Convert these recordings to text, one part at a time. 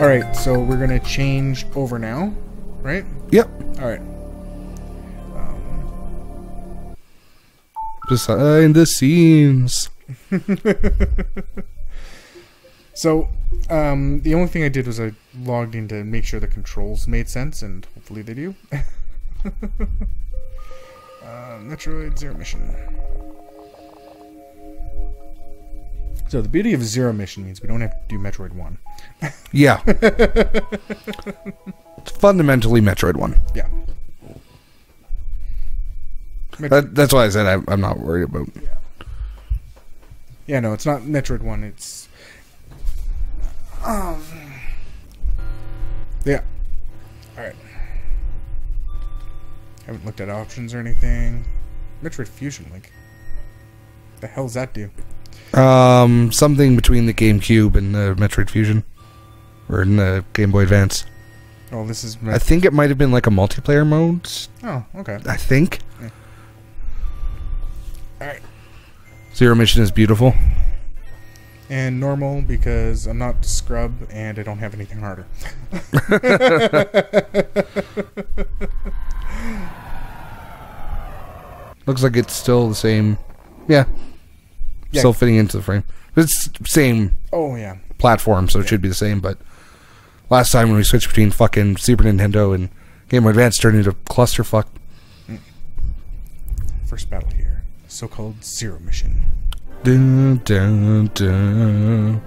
Alright, so we're going to change over now, right? Yep. Alright. Behind the scenes. So, the only thing I did was I logged in to make sure the controls made sense, and hopefully they do. Metroid Zero Mission. So the beauty of Zero Mission means we don't have to do Metroid 1. Yeah. It's fundamentally Metroid 1. Yeah. That's why I said I'm not worried about. Yeah. Yeah, no, it's not Metroid 1. It's. Yeah. Alright. Haven't looked at options or anything. Metroid Fusion Link. What the hell does that do? Something between the GameCube and the Metroid Fusion. Or in the Game Boy Advance. Oh, this is. I think it might have been like a multiplayer mode. Oh, okay. I think. Yeah. Alright. Zero Mission is beautiful. And normal because I'm not scrub and I don't have anything harder. Looks like it's still the same. Yeah. Yeah. Still fitting into the frame. It's same platform, so it should be the same, but last time when we switched between fucking Super Nintendo and Game Boy Advance turned into clusterfuck. First battle here. So-called Zero Mission. Dun, dun, dun.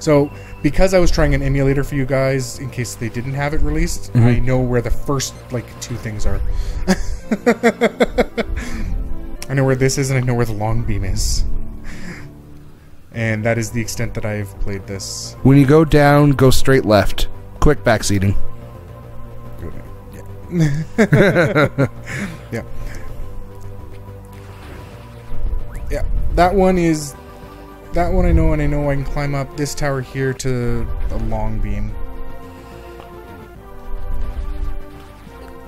So, because I was trying an emulator for you guys, in case they didn't have it released, I know where the first, like, two things are. I know where this is, and I know where the long beam is. And that is the extent that I've played this. When you go down, go straight left. Quick backseating. Yeah. Yeah. That one is... That one I know, and I know I can climb up this tower here to the long beam.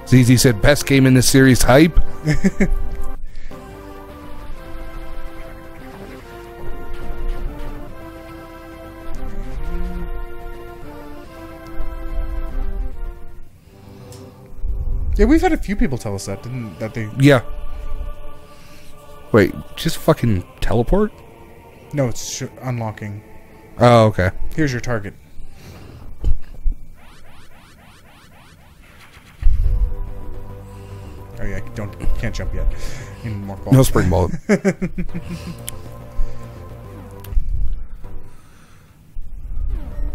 ZZ said, best game in this series, hype? Yeah, we've had a few people tell us that, didn't that they... Yeah. Wait, just fucking teleport? No, it's unlocking. Oh, okay. Here's your target. Oh yeah, can't jump yet. Need more ball. No spring ball.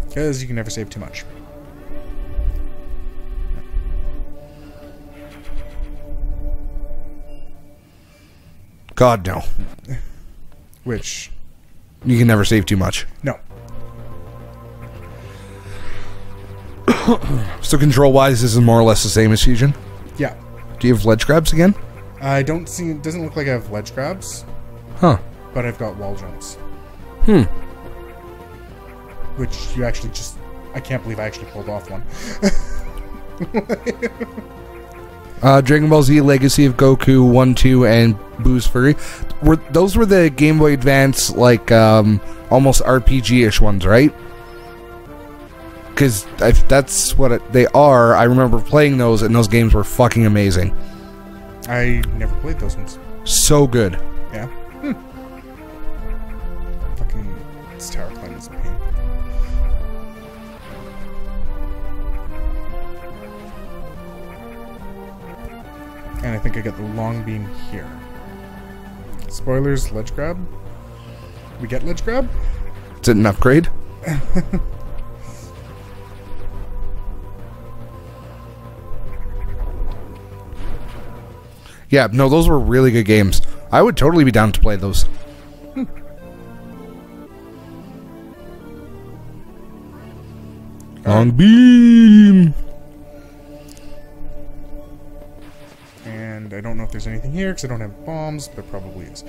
Because you can never save too much. God, no. Which? You can never save too much. No. So control-wise, this is more or less the same as Fusion? Yeah. Do you have ledge grabs again? I don't see... It doesn't look like I have ledge grabs. Huh. But I've got wall jumps. Hmm. Which you actually just... I can't believe I actually pulled off one. Dragon Ball Z Legacy of Goku 1, 2, and Boo's Fury. Those were the Game Boy Advance, like, almost RPG-ish ones, right? Because that's what they are. I remember playing those, and those games were fucking amazing. I never played those ones. So good. Yeah? Hmm. Fucking... This tower climbing is a pain. And I think I got the long beam here. Spoilers, ledge grab. We get ledge grab? Is it an upgrade? Yeah, no, those were really good games. I would totally be down to play those. Long beam! I don't know if there's anything here because I don't have bombs. There probably is.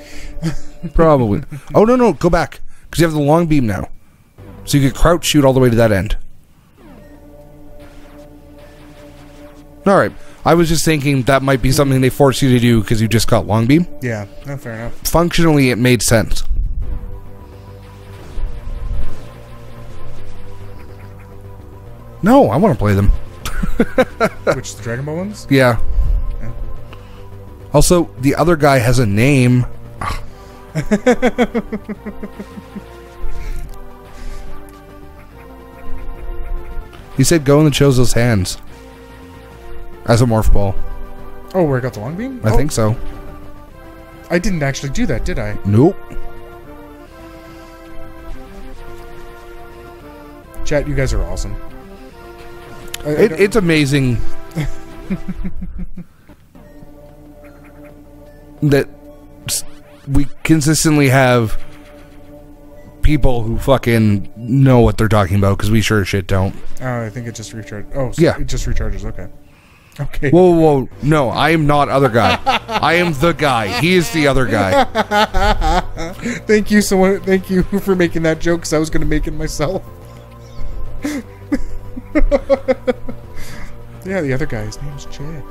Probably. Oh, no. Go back. Because you have the long beam now. So you can crouch shoot all the way to that end. Alright. I was just thinking that might be something they force you to do because you just got long beam. Yeah. No, fair enough. Functionally, it made sense. No, I want to play them. Which, the Dragon Ball ones? Yeah. Yeah. Also, the other guy has a name. He said go in the Chozo's hands. As a morph ball. Oh, where I got the long beam? I think so. I didn't actually do that, did I? Nope. Chat, you guys are awesome. It's amazing that we consistently have people who fucking know what they're talking about, because we sure as shit don't. I think it just recharges. Oh, so yeah. It just recharges, okay. Okay. Whoa, whoa, no, I am not other guy. I am the guy. He is the other guy. Thank you, someone. Thank you for making that joke, because I was going to make it myself. Yeah, the other guy. His name's Chad.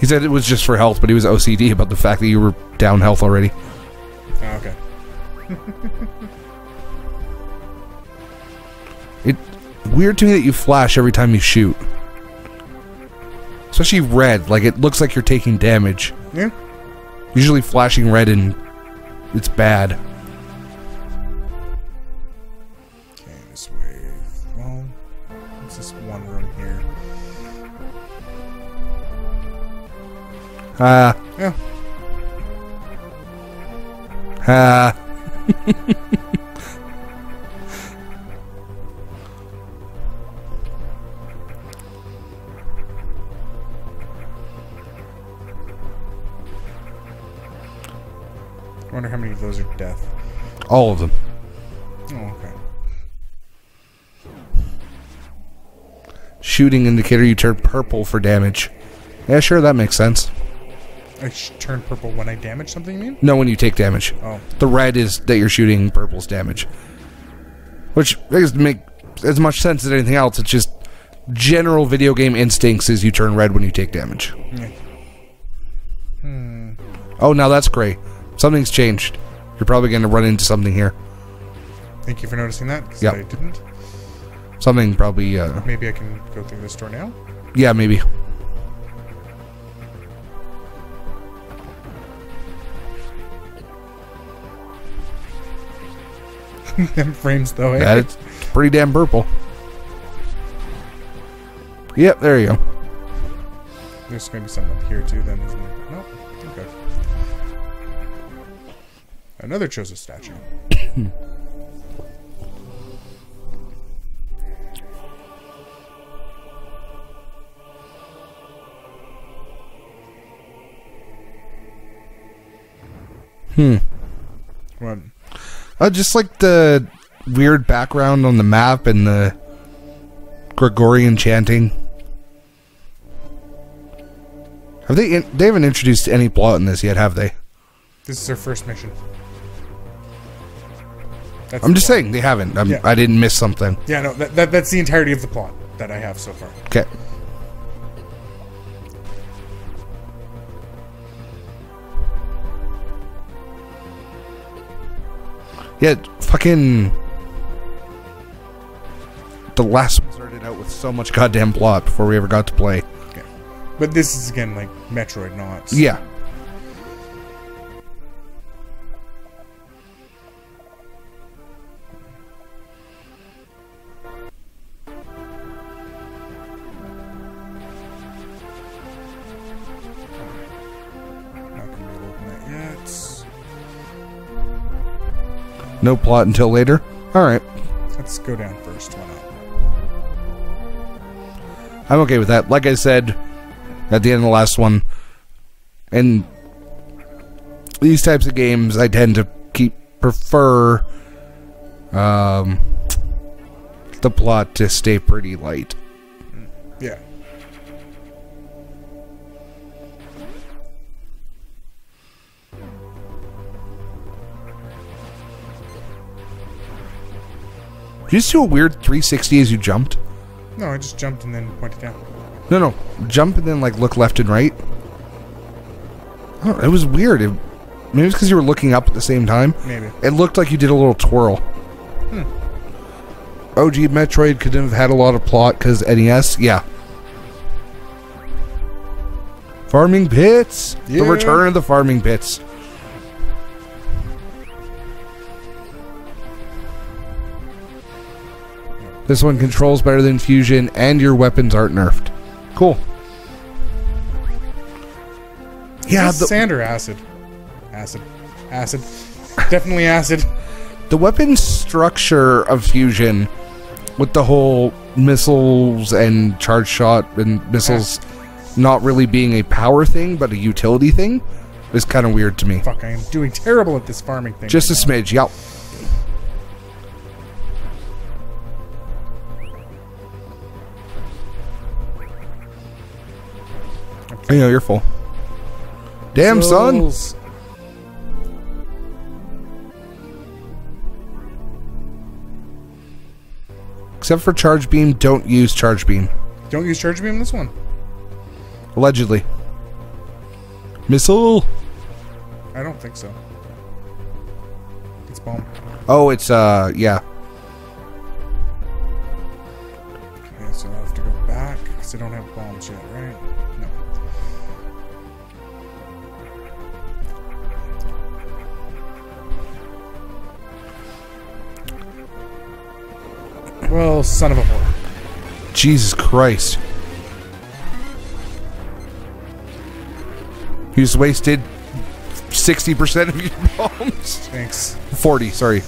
He said it was just for health, but he was OCD about the fact that you were down health already. Oh, okay. Weird to me that you flash every time you shoot. Especially red, like it looks like you're taking damage. Yeah. Usually flashing red and it's bad. Okay, this way. Well, it's just one room here. Yeah. I wonder how many of those are death. All of them. Oh, okay. Shooting indicator, you turn purple for damage. Yeah, sure, that makes sense. I turn purple when I damage something, you mean? No, when you take damage. Oh. The red is that you're shooting, purple's damage. Which doesn't make as much sense as anything else. It's just general video game instincts is you turn red when you take damage. Yeah. Hmm. Oh, now that's gray. Something's changed. You're probably going to run into something here. Thank you for noticing that, because I didn't. Something probably... maybe I can go through this door now? Yeah, maybe. Them frames, though, eh? That's pretty damn purple. Yep, there you go. There's going to be something up here, too, then, isn't there? Nope. Okay. Another Chozo statue. What? Just like the weird background on the map and the Gregorian chanting. Have they? They haven't introduced any plot in this yet, have they? This is their first mission. That's I'm just saying they haven't. I didn't miss something. Yeah, no, that's the entirety of the plot that I have so far. Okay. Yeah, fucking... The last one started out with so much goddamn plot before we ever got to play. Okay. But this is, again, like Metroid, not... So. Yeah. No plot until later. Alright. Let's go down first. Why not? I'm okay with that. Like I said at the end of the last one, and these types of games I tend to prefer the plot to stay pretty light. Yeah. Did you just do a weird 360 as you jumped? No, I just jumped and then pointed down. No. Jump and then, like, look left and right. Oh, it was weird. Maybe it's because you were looking up at the same time. Maybe. It looked like you did a little twirl. Hmm. OG Metroid couldn't have had a lot of plot because NES, yeah. Farming pits! Yeah. The return of the farming pits. This one controls better than Fusion, and your weapons aren't nerfed. Cool. Yeah, the sand or acid? Acid. Acid. Definitely acid. The weapon structure of Fusion, with the whole missiles and charge shot and missiles not really being a power thing, but a utility thing, is kind of weird to me. Fuck, I am doing terrible at this farming thing. Just right a smidge, yep. I know, you're full. Damn, Souls. Son! Except for Charge Beam, don't use Charge Beam. Don't use Charge Beam in this one? Allegedly. Missile! I don't think so. It's bomb. Oh, it's, yeah. Okay, so I have to go back, because I don't have bombs yet, right? Well, son of a whore. Jesus Christ. You just wasted 60% of your bombs. Thanks. 40, sorry.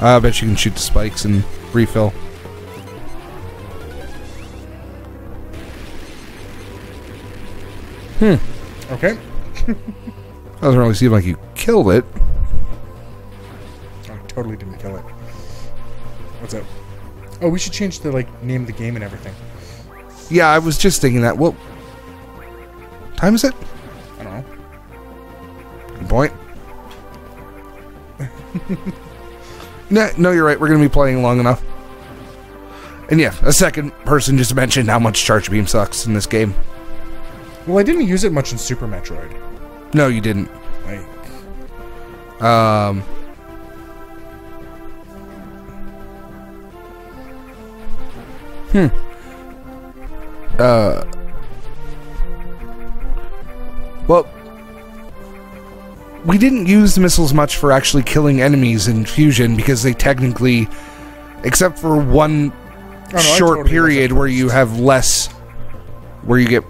I bet you can shoot the spikes and refill. Hmm. Okay. Doesn't really seem like you killed it. I totally didn't kill it. What's up? Oh, we should change the, like, name of the game and everything. Yeah, I was just thinking that. What time is it? I don't know. Good point. No, you're right. We're going to be playing long enough. And yeah, a second person just mentioned how much Charge Beam sucks in this game. Well, I didn't use it much in Super Metroid. No, you didn't. Like... Well... We didn't use the missiles much for actually killing enemies in Fusion, because they technically... Except for one short period where you have less... Where you get...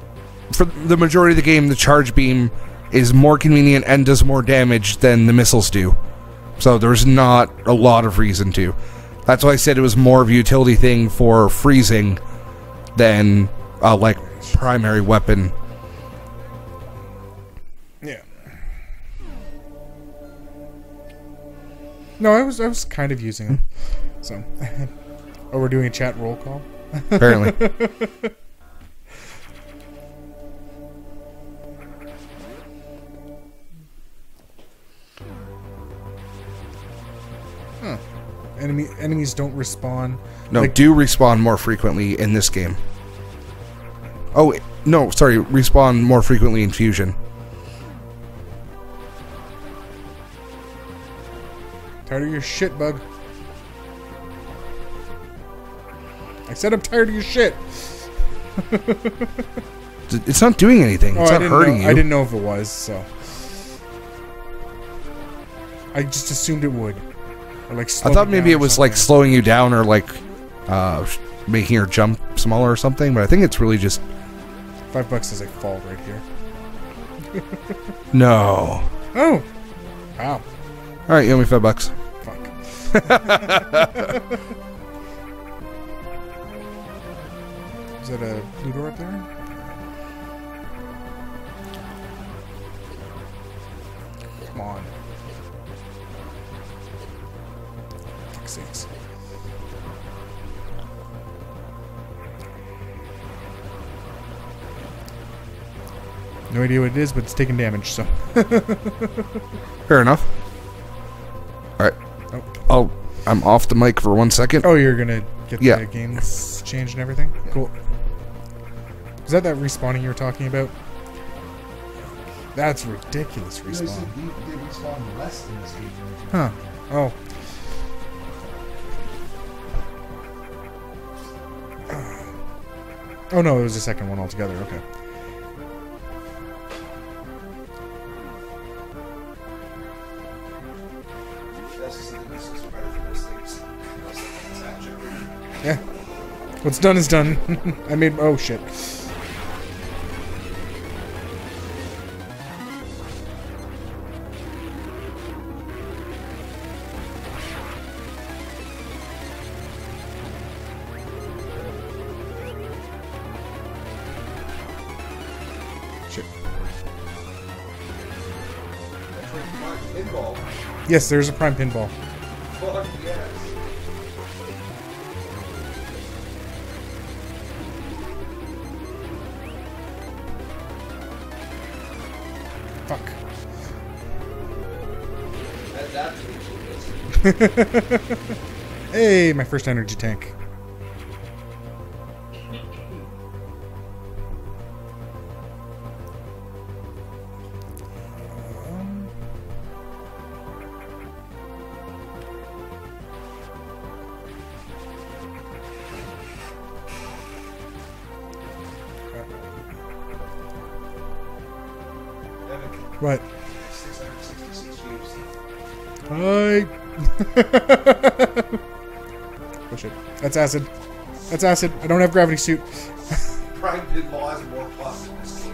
For the majority of the game, the Charge Beam is more convenient and does more damage than the missiles do. So there's not a lot of reason to. That's why I said it was more of a utility thing for freezing than, like, primary weapon. Yeah. No, I was kind of using them. So. Oh, we're doing a chat roll call? Apparently. Huh. Enemies don't respawn. No, like, do respawn more frequently in this game. Oh, no, sorry. Respawn more frequently in Fusion. Tired of your shit, bug. I said I'm tired of your shit. It's not doing anything. It's not hurting you. I didn't know if it was, so... I just assumed it would. Like, I thought maybe it was like slowing you down or like making your jump smaller or something, but I think it's really just $5 is like fall right here. No. Oh. Wow. All right, you owe me $5. Fuck. Is that a blue door up there? Come on. Six. No idea what it is, but it's taking damage, so. Fair enough. Alright. Oh. I'm off the mic for 1 second. Oh, you're gonna get the games changed and everything? Cool. Is that respawning you were talking about? That's ridiculous respawn. They respawn less than this game. Huh. Oh. Oh no, it was the second one altogether. Okay. Yeah. What's done is done. I made. Oh shit. Yes, there's a Prime Pinball. Fuck yes. Fuck. That's hey, my first energy tank. What? Hi. Oh shit. That's acid. That's acid. I don't have gravity suit. Prime Pinball has more plus in this game.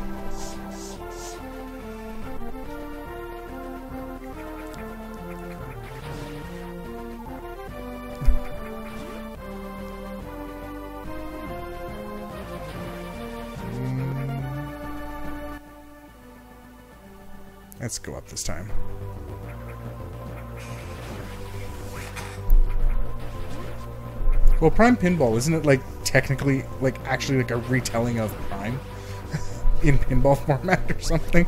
Let's go up this time. Well, Prime Pinball, isn't it like technically, like actually like a retelling of Prime in pinball format or something?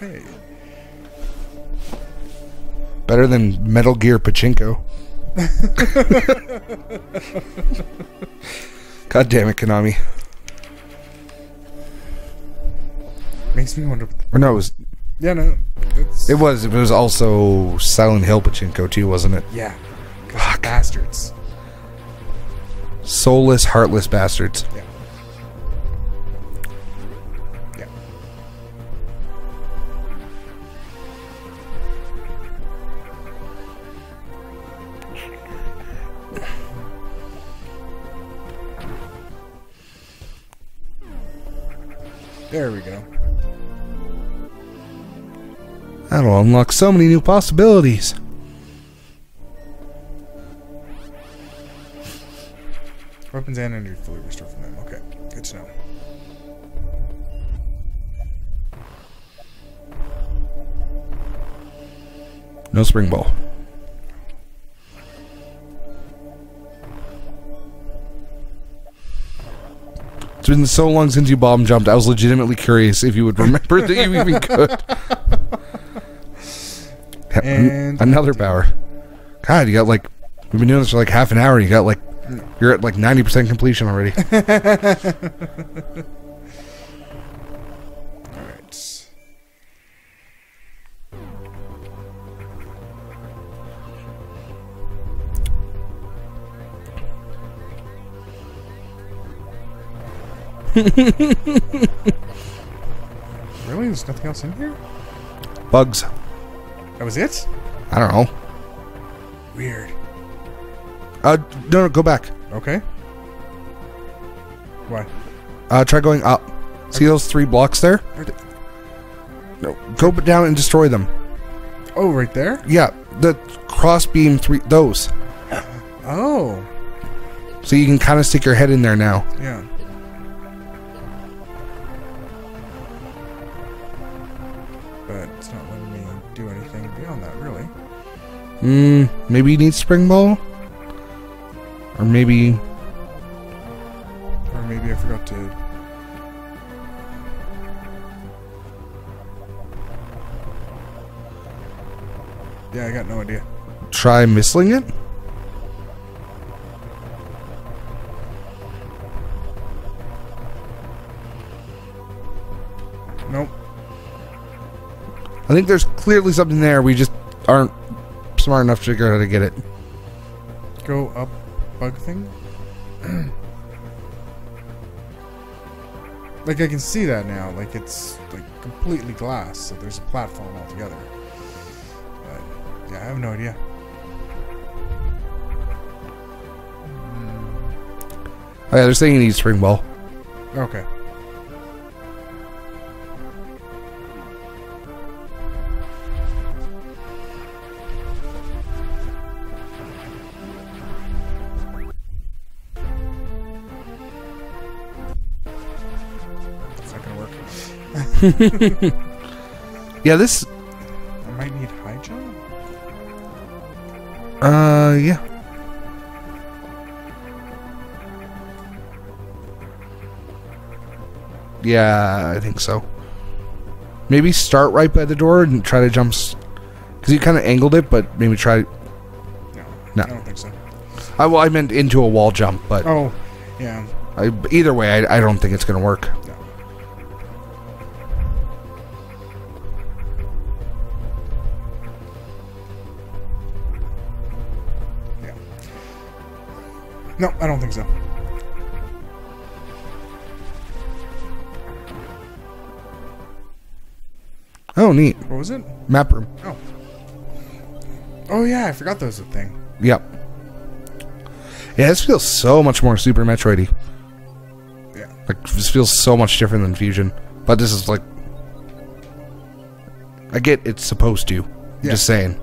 Hey. Better than Metal Gear Pachinko. God damn it, Konami. Makes me wonder. Or no, it was. Yeah, no. It's... It was. It was also Silent Hill Pachinko too, wasn't it? Yeah. Fuck. Bastards. Soulless, heartless bastards. Yeah. Yeah. There we go. That'll unlock so many new possibilities. Weapons and energy fully restored from them. Okay, good to know. No spring ball. It's been so long since you bomb jumped, I was legitimately curious if you would remember that you even could. And another power. God, you got like, we've been doing this for like half an hour. You got like, you're at like 90% completion already. All right. Really? There's nothing else in here? Bugs. That was it? I don't know. Weird. No, go back. Okay. Why? Try going up. See those 3 blocks there? No, go down and destroy them. Oh, right there? Yeah, the cross beam 3, those. Oh. So you can kind of stick your head in there now. Yeah. Maybe you need spring ball? Or maybe I forgot to... Yeah, I got no idea. Try missling it? Nope. I think there's clearly something there. We just aren't smart enough to figure out how to get it. Go up bug thing? Like, I can see that now. Like, it's, like, completely glass. So there's a platform altogether. But, yeah, I have no idea. Oh, yeah, they're saying you need spring ball. Okay. Yeah, this. I might need high jump. Yeah. Yeah, I think so. Maybe start right by the door and try to jump, because you kind of angled it, but maybe try. No, I don't think so. Well, I meant into a wall jump, but. Oh, yeah. Either way, I don't think it's gonna work. No. No, I don't think so. Oh, neat. What was it? Map room. Oh. Oh, yeah, I forgot that was a thing. Yep. Yeah, this feels so much more Super Metroid-y. Yeah. Like, this feels so much different than Fusion. But this is like... I get it's supposed to. I'm just saying.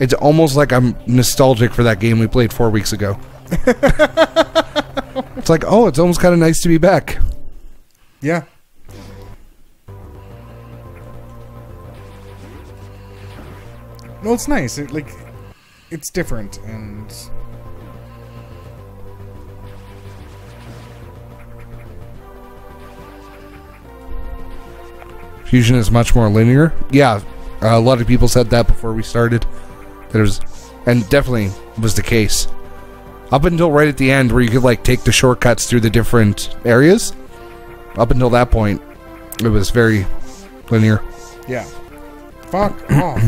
It's almost like I'm nostalgic for that game we played 4 weeks ago. It's like, oh, it's almost kind of nice to be back. Yeah. Well, it's nice. It, like, it's different, and Fusion is much more linear. Yeah, a lot of people said that before we started. And definitely was the case. Up until right at the end where you could, like, take the shortcuts through the different areas, up until that point, it was very linear. Yeah. Fuck off.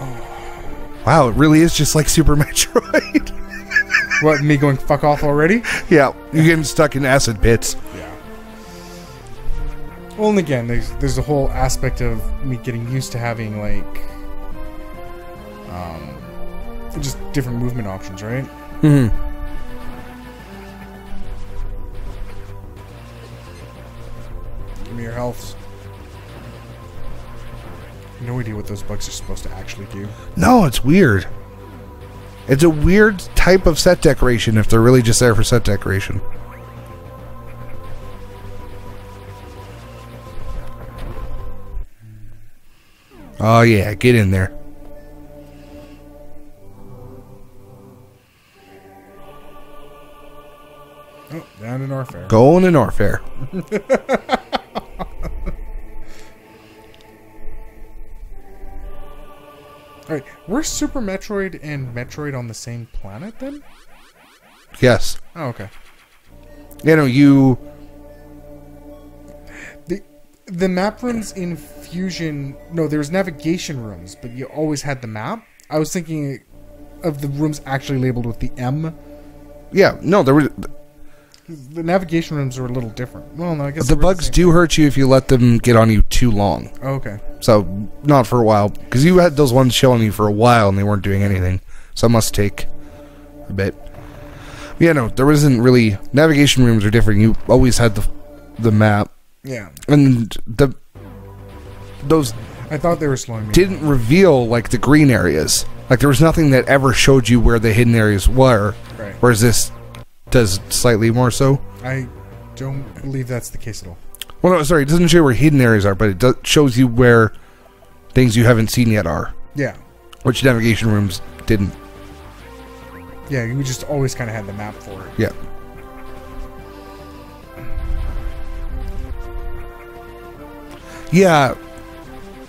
Oh. Wow, it really is just like Super Metroid. What, me going fuck off already? Yeah, you're getting stuck in acid pits. Yeah. Well, and again, there's the whole aspect of me getting used to having, like... just different movement options, right? Mm-hmm. Give me your health. No idea what those bugs are supposed to actually do. No, it's weird. It's a weird type of set decoration if they're really just there for set decoration. Oh yeah, get in there. Oh, down to Norfair. Going to Norfair. Alright, were Super Metroid and Metroid on the same planet then? Yes. Oh, okay. You know, you... The map rooms in Fusion... No, there was navigation rooms, but you always had the map. I was thinking of the rooms actually labeled with the M. Yeah, no, there was... The navigation rooms are a little different. Well, no, I guess the bugs do hurt you if you let them get on you too long. Oh, okay. So not for a while, because you had those ones showing you for a while and they weren't doing anything. So it must take a bit. But yeah, no, there wasn't really. Navigation rooms are different. You always had the map. Yeah. And those. I thought they were slowing me. Didn't reveal like the green areas. Like there was nothing that ever showed you where the hidden areas were. Right. Whereas this. Does slightly more so. I don't believe that's the case at all. Well, no, sorry, it doesn't show you where hidden areas are, but it shows you where things you haven't seen yet are. Yeah. Which navigation rooms didn't. Yeah, you just always kind of had the map for it. Yeah. Yeah,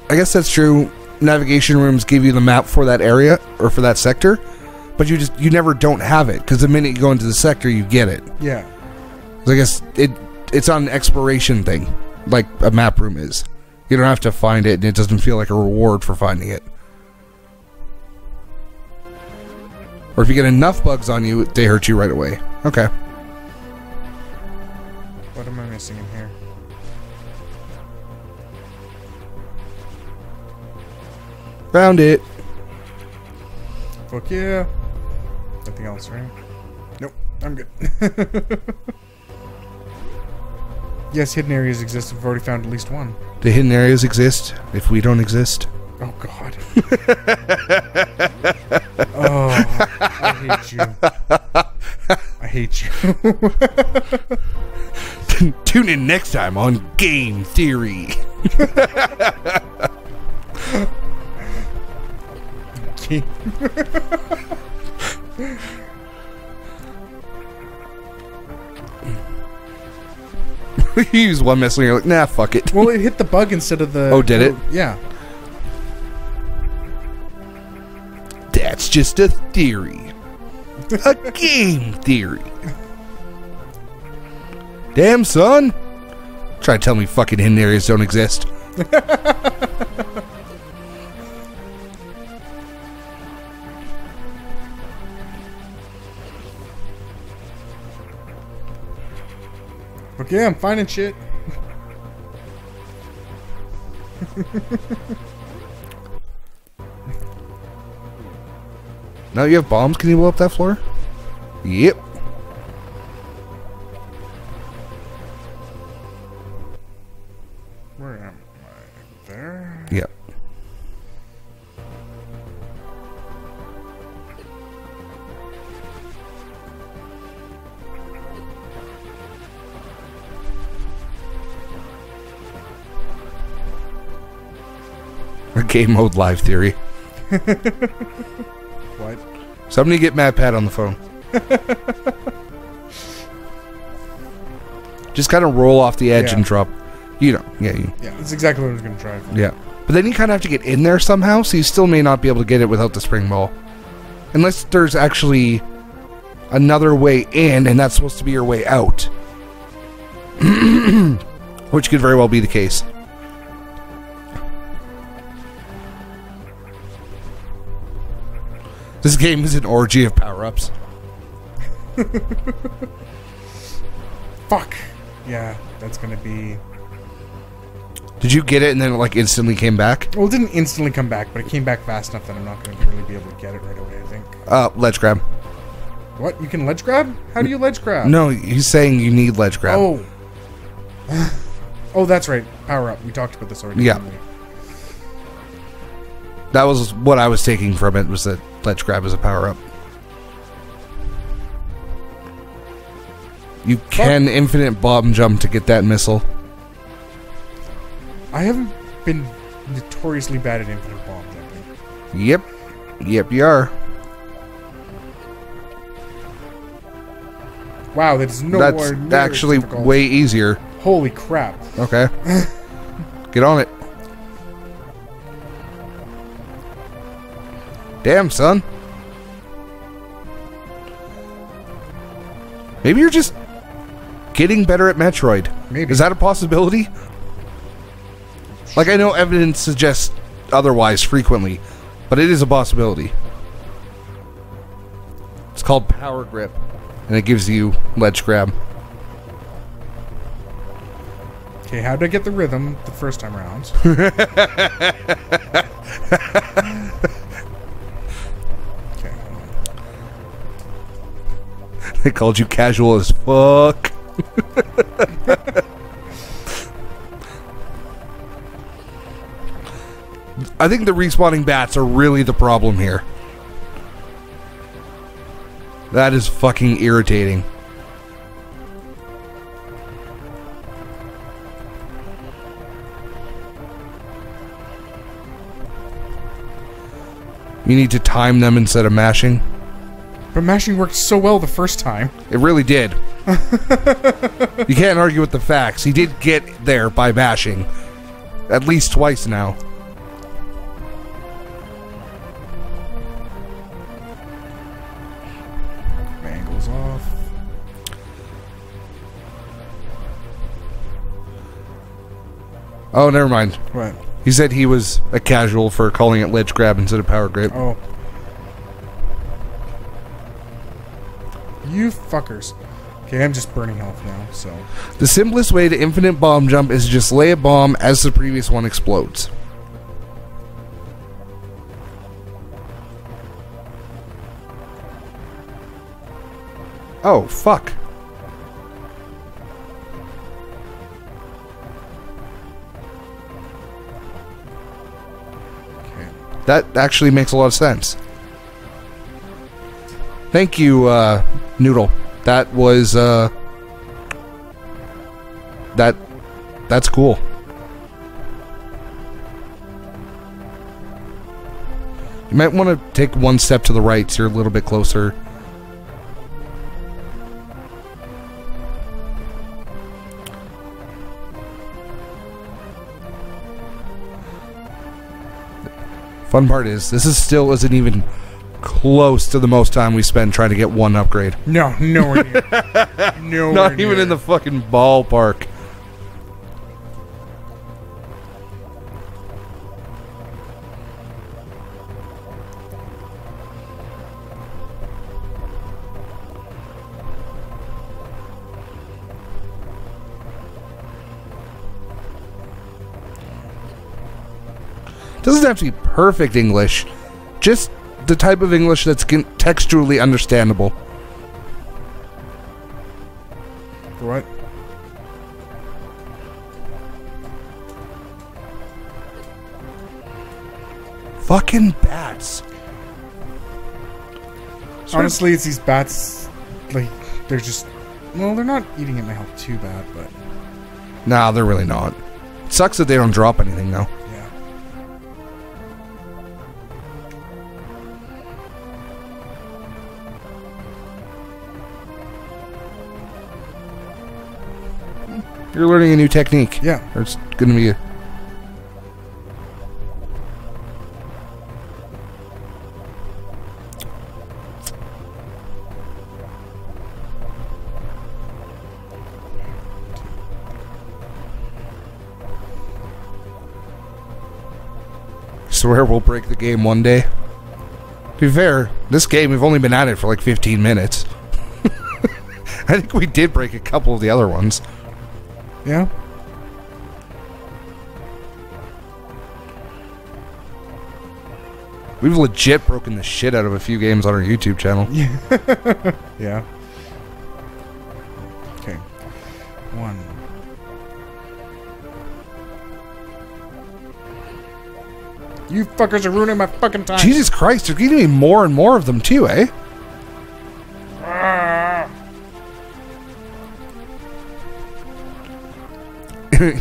I guess that's true. Navigation rooms give you the map for that area or for that sector. But you never don't have it, because the minute you go into the sector, you get it. Yeah. I guess it's on an exploration thing, like a map room is. You don't have to find it, and it doesn't feel like a reward for finding it. Or if you get enough bugs on you, they hurt you right away. Okay. What am I missing in here? Found it. Fuck yeah. Nothing else, right? Nope, I'm good. Yes, hidden areas exist. We've already found at least one. The hidden areas exist if we don't exist. Oh, God. Oh, I hate you. I hate you. Tune in next time on Game Theory. You use one mess and you're like, nah, fuck it. Well, it hit the bug instead of the... Oh, did it? Yeah. That's just a theory. A game theory. Damn, son. Try to tell me fucking hidden areas don't exist. Okay, I'm finding shit. Now you have bombs. Can you blow up that floor? Yep. Where am I? There? Yep. Game mode live theory. What? Somebody get Mad Pat on the phone. Just kind of roll off the edge and drop. You know, yeah. That's exactly what I was going to try. Yeah, but then you kind of have to get in there somehow, so you still may not be able to get it without the spring ball, unless there's actually another way in, and that's supposed to be your way out, which could very well be the case. This game is an orgy of power-ups. Fuck. Yeah, that's gonna be... Did you get it and then it like instantly came back? Well, it didn't instantly come back, but it came back fast enough that I'm not gonna really be able to get it right away, I think. Ledge grab. What? You can ledge grab? How do you ledge grab? No, he's saying you need ledge grab. Oh. Oh, that's right. Power-up. We talked about this already. Yeah. That was what I was taking from it, was that ledge grab as a power-up. You can infinite bomb jump to get that missile. I haven't been notoriously bad at infinite bomb jumping. Yep. Yep, you are. Wow, that is nowhere near as difficult. That's actually way easier. Holy crap. Okay. Get on it. Damn, son. Maybe you're just getting better at Metroid. Maybe. Is that a possibility? Like, I know evidence suggests otherwise frequently, but it is a possibility. It's called Power Grip, and it gives you ledge grab. Okay, how'd I get the rhythm the first time around? They called you casual as fuck. I think the respawning bats are really the problem here. That is fucking irritating. You need to time them instead of mashing. But mashing worked so well the first time. It really did. You can't argue with the facts. He did get there by mashing. At least twice now. Angles off. Oh, never mind. What? He said he was a casual for calling it ledge grab instead of power grip. Oh. You fuckers. Okay, I'm just burning health now, so... The simplest way to infinite bomb jump is to just lay a bomb as the previous one explodes. Oh, fuck. Okay. That actually makes a lot of sense. Thank you, Noodle. That was, that's cool. You might want to take one step to the right so you're a little bit closer. Fun part is, this still isn't even close to the most time we spend trying to get one upgrade. No, nowhere near. Nowhere Not even near. In the fucking ballpark. Doesn't have to be perfect English, just the type of English that's textually understandable. What? Fucking bats. Honestly, it's these bats, like, they're just... Well, they're not eating at my health too bad, but... Nah, they're really not. It sucks that they don't drop anything, though. You're learning a new technique. Yeah. Or it's going to be a... Swear we'll break the game one day. To be fair, this game, we've only been at it for like 15 minutes. I think we did break a couple of the other ones. Yeah. We've legit broken the shit out of a few games on our YouTube channel. Yeah. Yeah. Okay. One. You fuckers are ruining my fucking time. Jesus Christ, they're giving me more and more of them too, eh?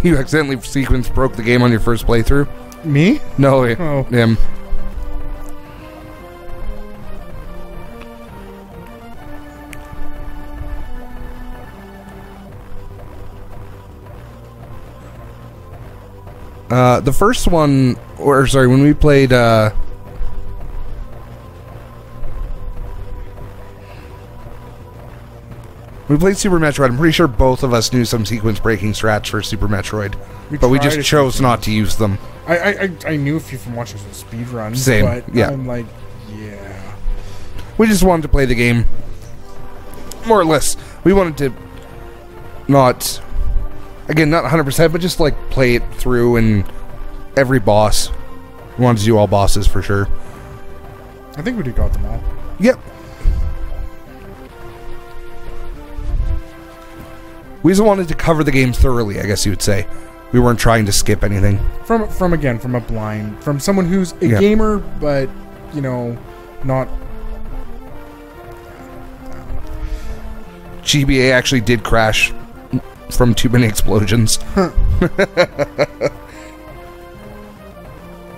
You accidentally broke the game on your first playthrough? Me? No, oh. Him. The first one, or sorry, when we played, Super Metroid. I'm pretty sure both of us knew some sequence-breaking strats for Super Metroid, but we just chose not to use them. I knew a few from watching some speedruns. Same, but yeah. I'm like, yeah. We just wanted to play the game, more or less. We wanted to not, again, not 100%, but just like play it through and every boss. We wanted to do all bosses for sure. I think we did got them all. Yep. We just wanted to cover the game thoroughly, I guess you would say. We weren't trying to skip anything. From someone who's a gamer, but, you know, not... GBA actually did crash from too many explosions. Huh.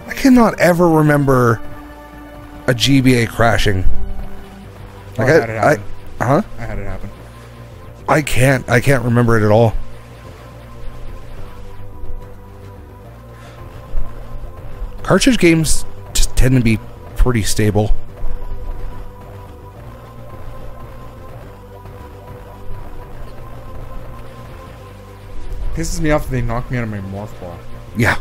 I cannot ever remember a GBA crashing. Oh, like I had it happen. I had it happen. I can't remember it at all. Cartridge games just tend to be pretty stable. Pisses me off that they knocked me out of my morph ball. Yeah.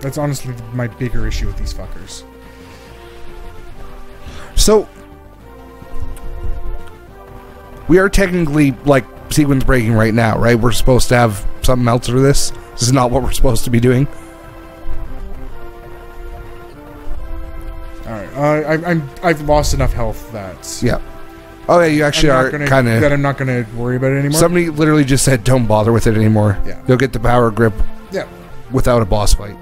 That's honestly my bigger issue with these fuckers. So, we are technically, like, sequence breaking right now, right? We're supposed to have something else for this. This is not what we're supposed to be doing. Alright, I've lost enough health that... Yeah. Oh yeah, you actually are kind of... That I'm not going to worry about it anymore? Somebody literally just said, don't bother with it anymore. Yeah. You'll get the power grip. Yeah. Without a boss fight.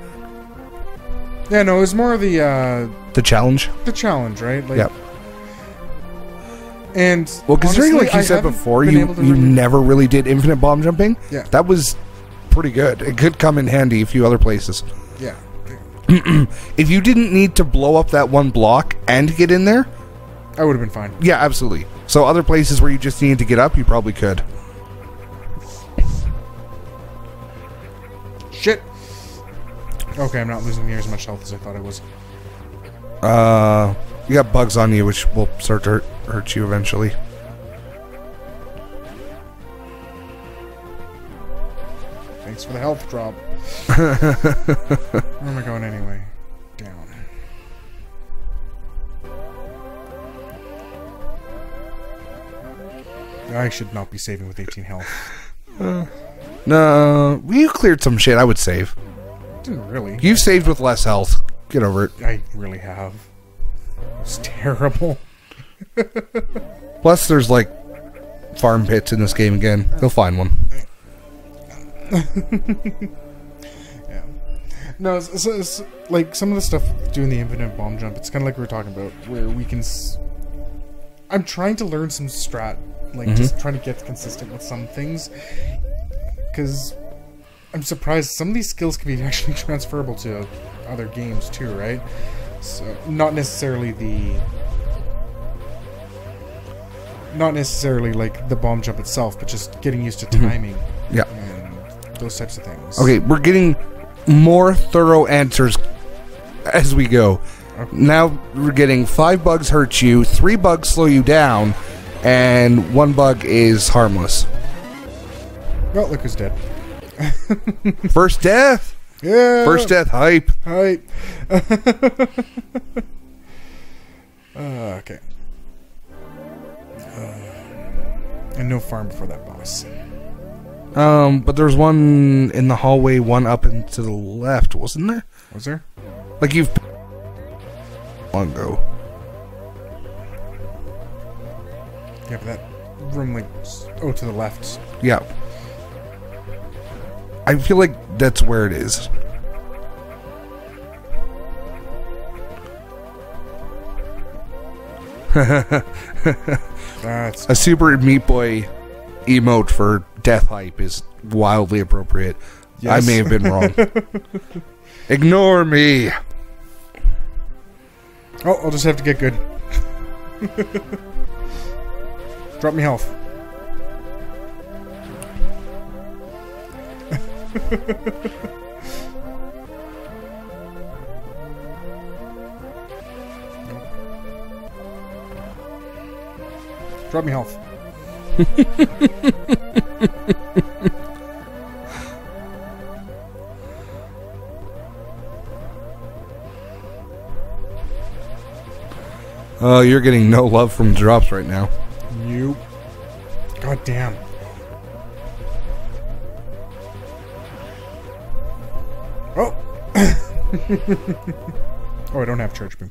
Yeah, no, it was more the challenge. The challenge, right? Like, yeah. And well, considering, honestly, like you said before, you never really did infinite bomb jumping. Yeah. That was pretty good. It could come in handy a few other places. Yeah. If you didn't need to blow up that one block and get in there, I would have been fine. Yeah, absolutely. So other places where you just needed to get up, you probably could. Shit. Okay, I'm not losing near as much health as I thought I was. You got bugs on you, which will start to hurt you eventually. Thanks for the health drop. Where am I going anyway? Down. I should not be saving with 18 health. No, you cleared some shit. I would save. Didn't really. You've saved with less health. Get over it. I really have. It's terrible. Plus, there's like farm pits in this game again. They'll find one. Yeah. No, it's like some of the stuff doing the infinite bomb jump. It's kind of like we were talking about, where we can. I'm trying to learn some strat, like just trying to get consistent with some things, because I'm surprised some of these skills can be actually transferable to other games too, right? So, not necessarily like the bomb jump itself, but just getting used to timing. Yeah. And those types of things. Okay, we're getting more thorough answers as we go. Okay. Now we're getting 5 bugs hurt you, 3 bugs slow you down, and 1 bug is harmless. Well, look who's dead. First death. Yeah. First death hype. Hype. Okay. And no farm before that boss. But there's one in the hallway, one up and to the left, wasn't there? Was there? Like you've long ago. Yeah, but that room like to the left. Yeah. I feel like that's where it is. That's a Super Meat Boy emote for death hype is wildly appropriate. Yes. I may have been wrong. Ignore me. Oh, I'll just have to get good. Drop me health. Drop me health. Oh, you're getting no love from drops right now. You. God damn. Oh. Oh, I don't have church boom.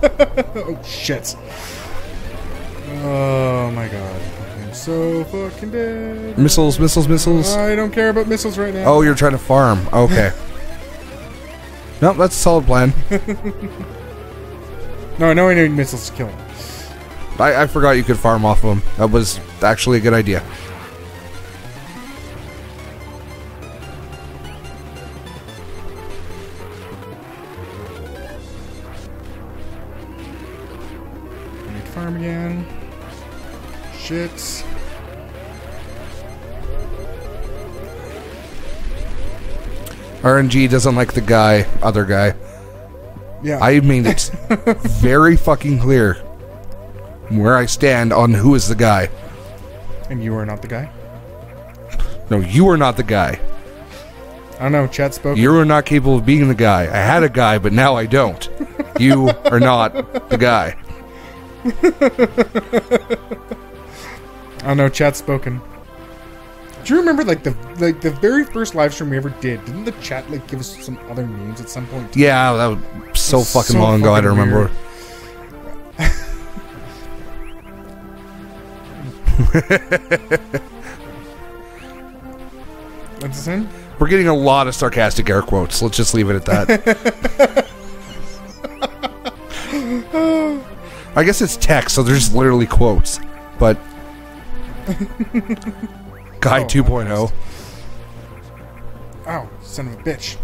Oh, shit. Oh, my God. I'm so fucking dead. Missiles, missiles, missiles. I don't care about missiles right now. Oh, you're trying to farm. Okay. Nope, that's a solid plan. No, I know I need missiles to kill him. I forgot you could farm off of him. That was actually a good idea. Again. Shit. RNG doesn't like the guy, other guy. Yeah. I mean, it's very fucking clear where I stand on who is the guy. And you are not the guy? No, you are not the guy. I don't know. Chat spoke. You are not capable of being the guy. I had a guy, but now I don't. You are not the guy. I know, chat spoken. Do you remember like the very first live stream we ever did? Didn't the chat like give us some other names at some point? Yeah, that was so fucking long ago. I don't remember. That's the same. We're getting a lot of sarcastic air quotes. Let's just leave it at that. I guess it's text, so there's literally quotes, but guy 2.0. Oh, son of a bitch!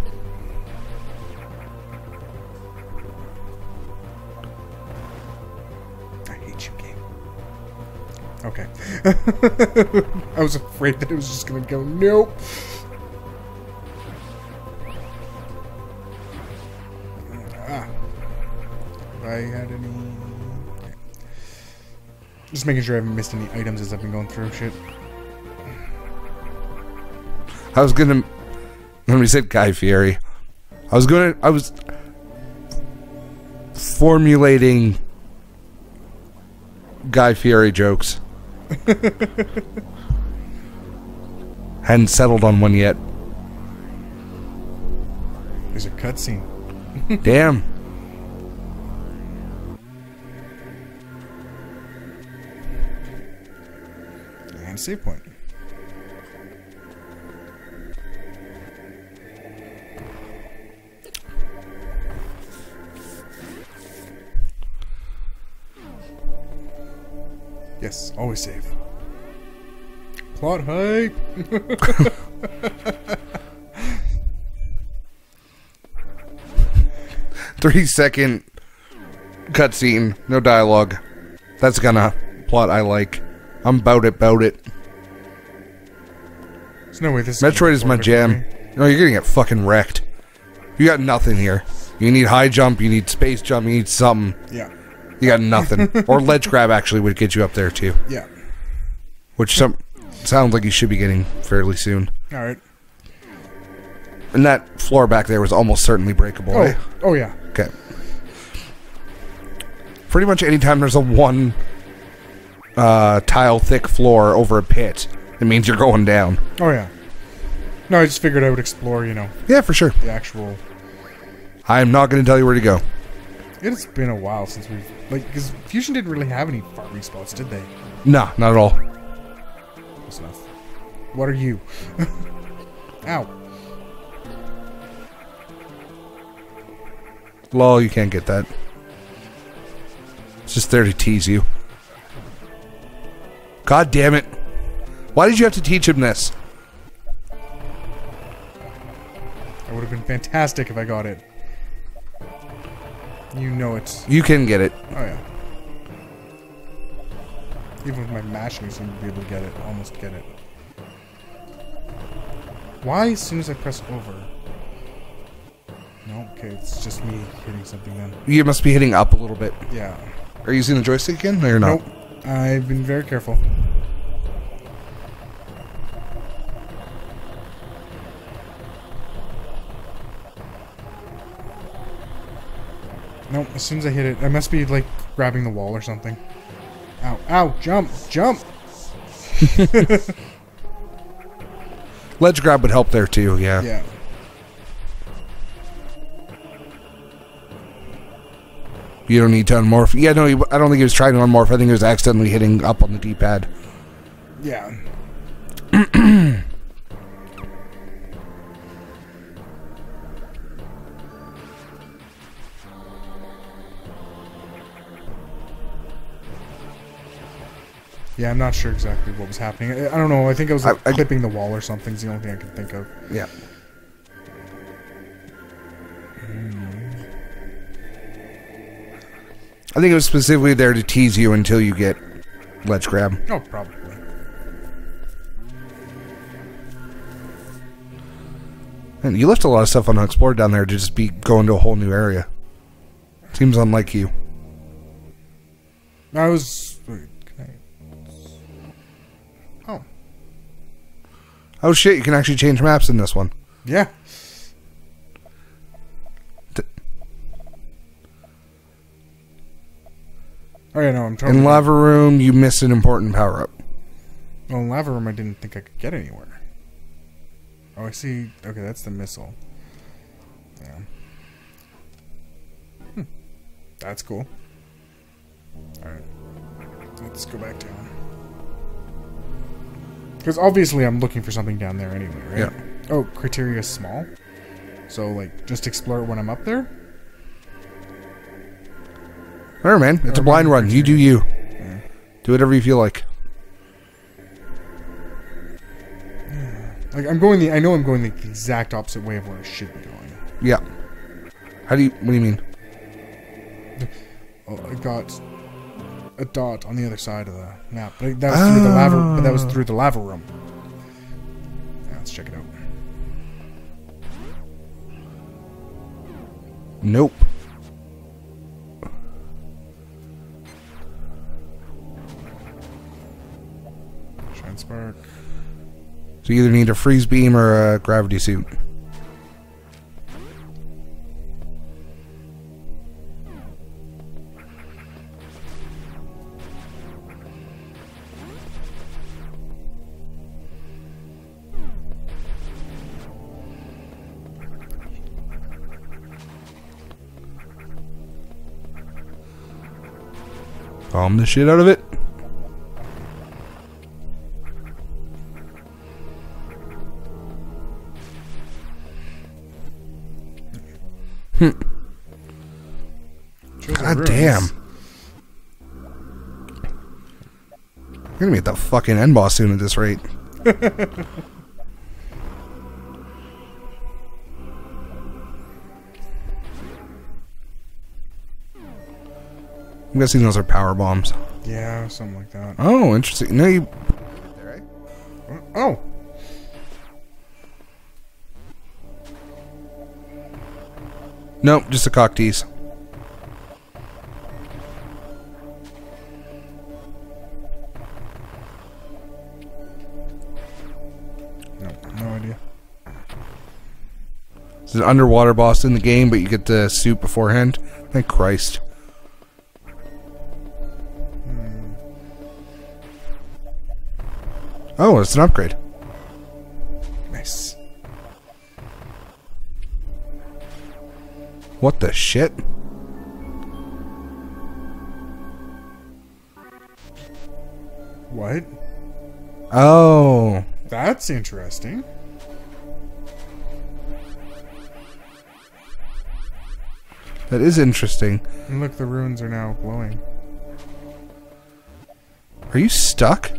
I hate you, game. Okay, I was afraid that it was just gonna go. Nope. If I had any. Just making sure I haven't missed any items as I've been going through shit. I was gonna... When we said Guy Fieri, I was gonna... I was... formulating... Guy Fieri jokes. Hadn't settled on one yet. There's a cutscene. Damn. Save point. Yes, always save. Plot hype. Three-second cutscene, no dialogue. That's the kind of plot I like. I'm about it, There's no way this Metroid is my jam. No, you're gonna get fucking wrecked. You got nothing here. You need high jump, you need space jump, you need something. Yeah. You got nothing. Or ledge grab actually would get you up there too. Yeah. Which sounds like you should be getting fairly soon. Alright. And that floor back there was almost certainly breakable. Oh, eh? Oh yeah. Okay. Pretty much anytime there's a one tile thick floor over a pit, it means you're going down. Oh yeah. No, I just figured I would explore, you know. Yeah, for sure. The actual. I am not going to tell you where to go. It's been a while since we've because Fusion didn't really have any farming spots, did they? Nah, not at all. Close enough. What are you? Ow. Lol, you can't get that. It's just there to tease you. God damn it. Why did you have to teach him this? That would have been fantastic if I got it. You know it. You can get it. Oh, yeah. Even with my mashing, I seem to be able to get it. Almost get it. Why as soon as I press over? No, okay, it's just me hitting something then. You must be hitting up a little bit. Yeah. Are you using the joystick again? No, you're not. Nope. I've been very careful. Nope, as soon as I hit it, I must be, like, grabbing the wall or something. Ow, ow, jump, jump! Ledge grab would help there, too, yeah. Yeah. You don't need to unmorph. Yeah, no, I don't think he was trying to unmorph. I think he was accidentally hitting up on the D-pad. Yeah. Yeah, I'm not sure exactly what was happening. I don't know. I think I was like, clipping the wall or something. It's the only thing I can think of. Yeah. I think it was specifically there to tease you until you get ledge grab. Oh, probably. And you left a lot of stuff unexplored down there to just be going to a whole new area. Seems unlike you. I was... Oh shit, you can actually change maps in this one. Yeah. Oh yeah, no, I'm totally... In Lava Room, you missed an important power-up. Well, in Lava Room, I didn't think I could get anywhere. Oh, I see. Okay, that's the missile. Yeah. Hmm. That's cool. Alright. Let's go back down. Because obviously I'm looking for something down there anyway, right? Yeah. Oh, criteria is small. So, like, just explore when I'm up there? Whatever, man. It's a blind run. You do you. Yeah. Do whatever you feel like. Yeah. Like I'm going the. I know I'm going the exact opposite way of where I should be going. Yeah. How do you? What do you mean? Well, I got a dot on the other side of the map, but that was through the lava. But that was through the lava room. Yeah, let's check it out. Nope. Spark. So you either need a freeze beam or a gravity suit. Calm the shit out of it. God damn. We're gonna be at the fucking end boss soon at this rate. I'm guessing those are power bombs. Yeah, something like that. Oh, interesting. No, you. Oh! Nope, just a cocktease. It's an underwater boss in the game, but you get the suit beforehand. Thank Christ. Hmm. Oh, it's an upgrade. Nice. What the shit? What? Oh. That's interesting. That is interesting. And look, the ruins are now glowing. Are you stuck?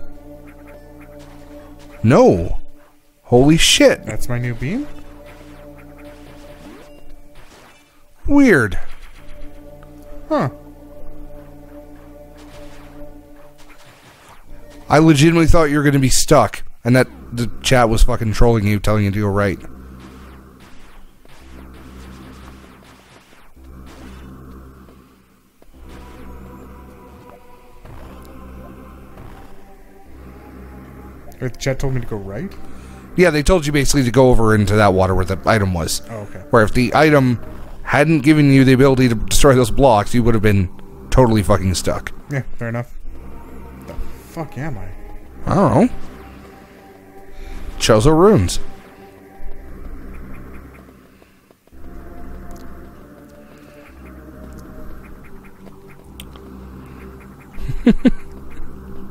No. Holy shit. That's my new beam? Weird. Huh. I legitimately thought you were going to be stuck, and that the chat was fucking trolling you, telling you to go right. The chat told me to go right? Yeah, they told you basically to go over into that water where the item was. Oh, okay. Where if the item hadn't given you the ability to destroy those blocks, you would have been totally fucking stuck. Yeah, fair enough. The fuck am I? I don't know. Chozo runes.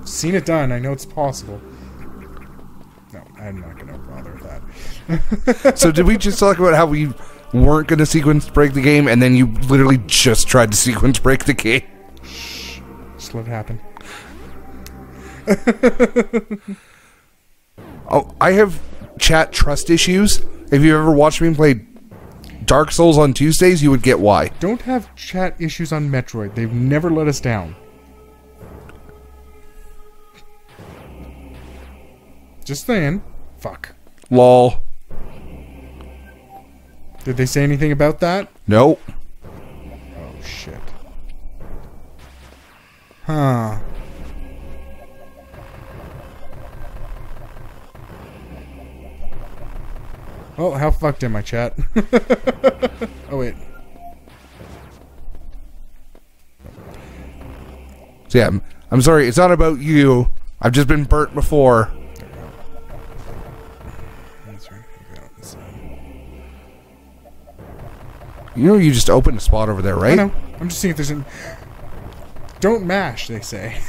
Seen it done. I know it's possible. I'm not going to bother with that. So did we just talk about how we weren't going to sequence break the game, and then you literally just tried to sequence break the game? Shh. Just let it happen. Oh, I have chat trust issues. If you ever watched me play Dark Souls on Tuesdays, you would get why. Don't have chat issues on Metroid. They've never let us down. Just saying. Fuck. Lol. Did they say anything about that? Nope. Oh, shit. Huh. Oh, how fucked am I, chat? Oh, wait. So, yeah, I'm sorry. It's not about you. I've just been burnt before. You know you just opened a spot over there, right? I know. I'm just seeing if there's an... Don't mash, they say.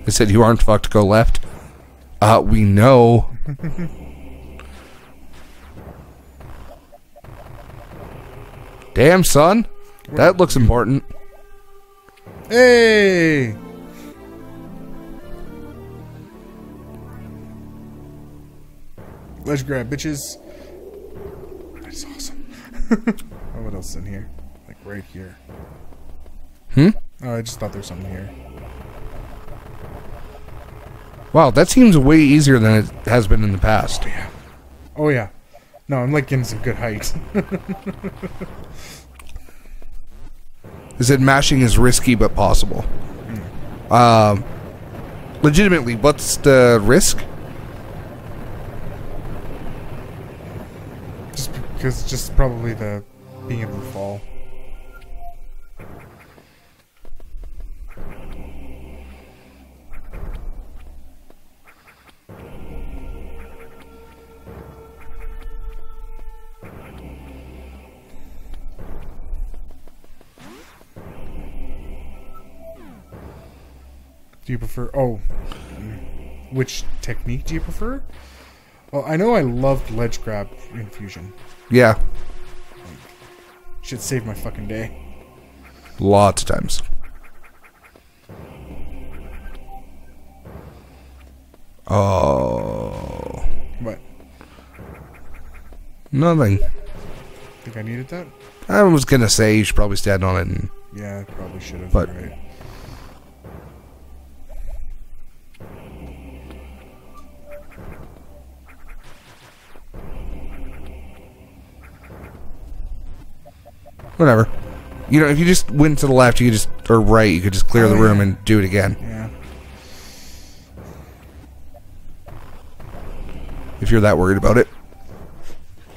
I said you aren't fucked, go left. We know. Damn, son. That looks important. Hey! Ledge grab, bitches. That's awesome. Oh, what else is in here? Like, right here. Hmm? Oh, I just thought there was something here. Wow, that seems way easier than it has been in the past. Oh, yeah. Oh, yeah. No, I'm, like, getting some good height. They said mashing is risky but possible. Mm. Legitimately, what's the risk? Just because, just probably the being able to fall. Do you prefer... Oh. Which technique do you prefer? Well, I know I loved ledge grab in Fusion. Yeah. Shit saved my fucking day. Lots of times. Oh. What? Nothing. Think I needed that? I was gonna say you should probably stand on it and... Yeah, I probably should have. But... Right. Whatever. You know, if you just went to the left, you could just, or right, you could just clear the room and do it again. Yeah. If you're that worried about it.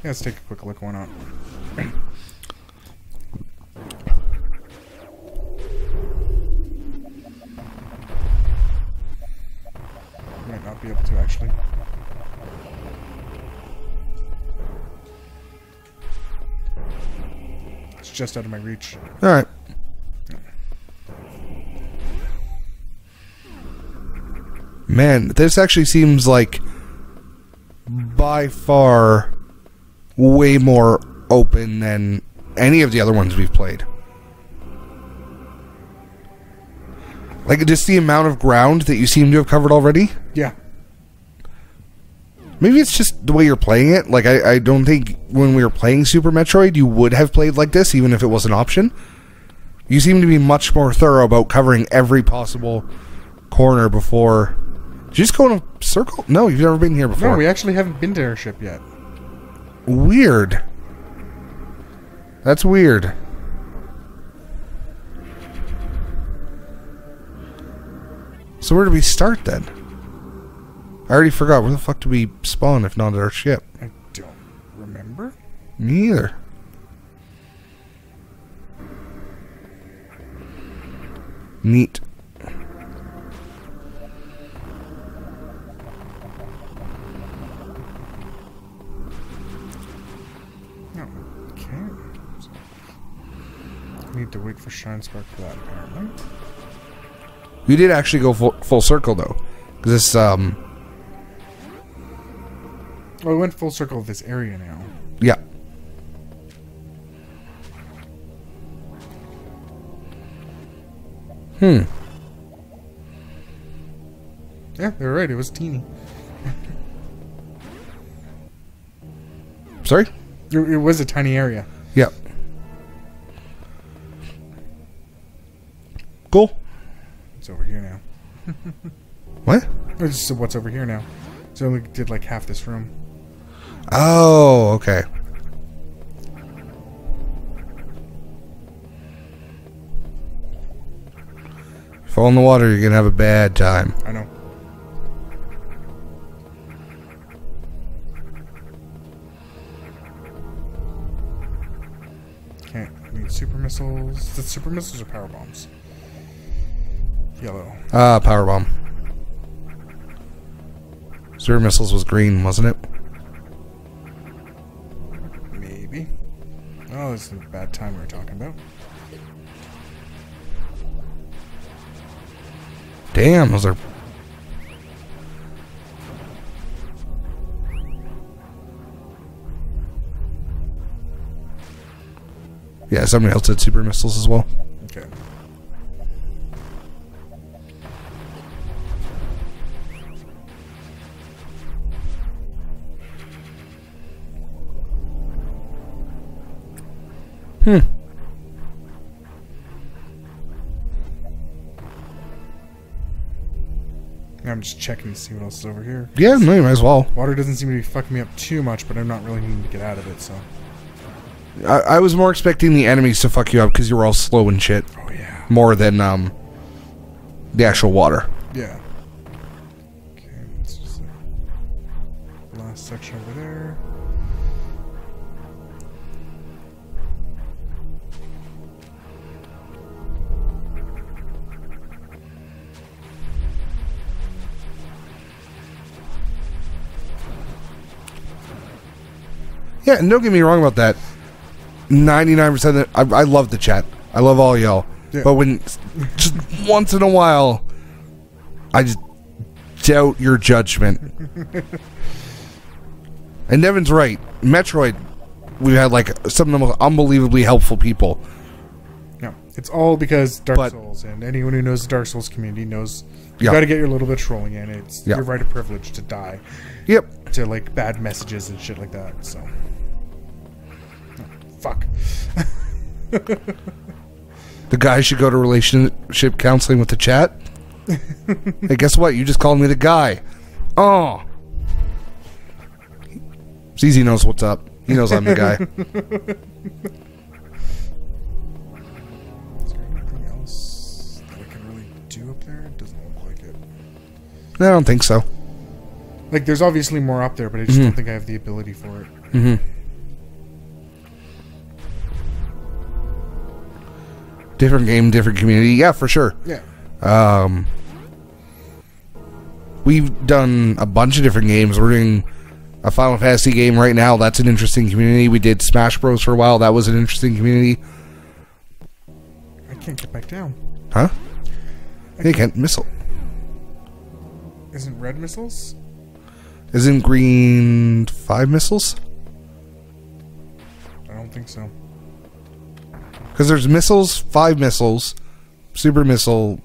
Yeah, let's take a quick look. Why not? Might not be able to, actually. Just out of my reach. All right. Man, this actually seems like by far way more open than any of the other ones we've played. Like, just the amount of ground that you seem to have covered already. Yeah. Maybe it's just the way you're playing it. Like, I don't think when we were playing Super Metroid, you would have played like this, even if it was an option. You seem to be much more thorough about covering every possible corner before... Did you just go in a circle? No, you've never been here before. No, we actually haven't been to Airship yet. Weird. That's weird. So where do we start, then? I already forgot. Where the fuck do we spawn if not at our ship? I don't remember. Me either. Neat. No, okay. Need to wait for Shine Spark for that, apparently. We did actually go full circle, though. Because this, Well, we went full circle of this area now. Yeah. Hmm. Yeah, they were right. It was teeny. Sorry? It was a tiny area. Yeah. Cool. It's over here now. What? It's just what's over here now. So we did like half this room. Oh, okay. Fall in the water, you're gonna have a bad time. I know. Can't. I need super missiles. The super missiles are power bombs. Yellow. Ah, power bomb. Super missiles was green, wasn't it? Maybe. Oh, this is the bad time we were talking about. Damn, those are... Yeah, somebody else had super missiles as well. Okay. Hmm. I'm just checking to see what else is over here. Yeah, no, you might as well. Water doesn't seem to be fucking me up too much, but I'm not really needing to get out of it, so... I was more expecting the enemies to fuck you up, because you were all slow and shit. Oh, yeah. More than, the actual water. Yeah. Okay, let's just... Last section over there. Yeah, and don't get me wrong about that. 99% of the, I love the chat. I love all y'all. Yeah. But when just once in a while, I just doubt your judgment. And Devin's right. Metroid, we had like some of the most unbelievably helpful people. No, it's all because Dark Souls, and anyone who knows the Dark Souls community knows you got to get your little bit of trolling in. It's your right of privilege to die. Yep. To like bad messages and shit like that. So. Fuck. The guy should go to relationship counseling with the chat. Hey, guess what? You just called me the guy. Oh. ZZ knows what's up. He knows I'm the guy. Is there anything else that I can really do up there? It doesn't look like it. No, I don't think so. Like, there's obviously more up there, but I just don't think I have the ability for it. Mm-hmm. Different game, different community. Yeah, for sure. Yeah. We've done a bunch of different games. We're doing a Final Fantasy game right now. That's an interesting community. We did Smash Bros. For a while. That was an interesting community. I can't get back down. Huh? You can't missile. Isn't red missiles? Isn't green 5 missiles? I don't think so. Because there's missiles, 5 missiles, super missile.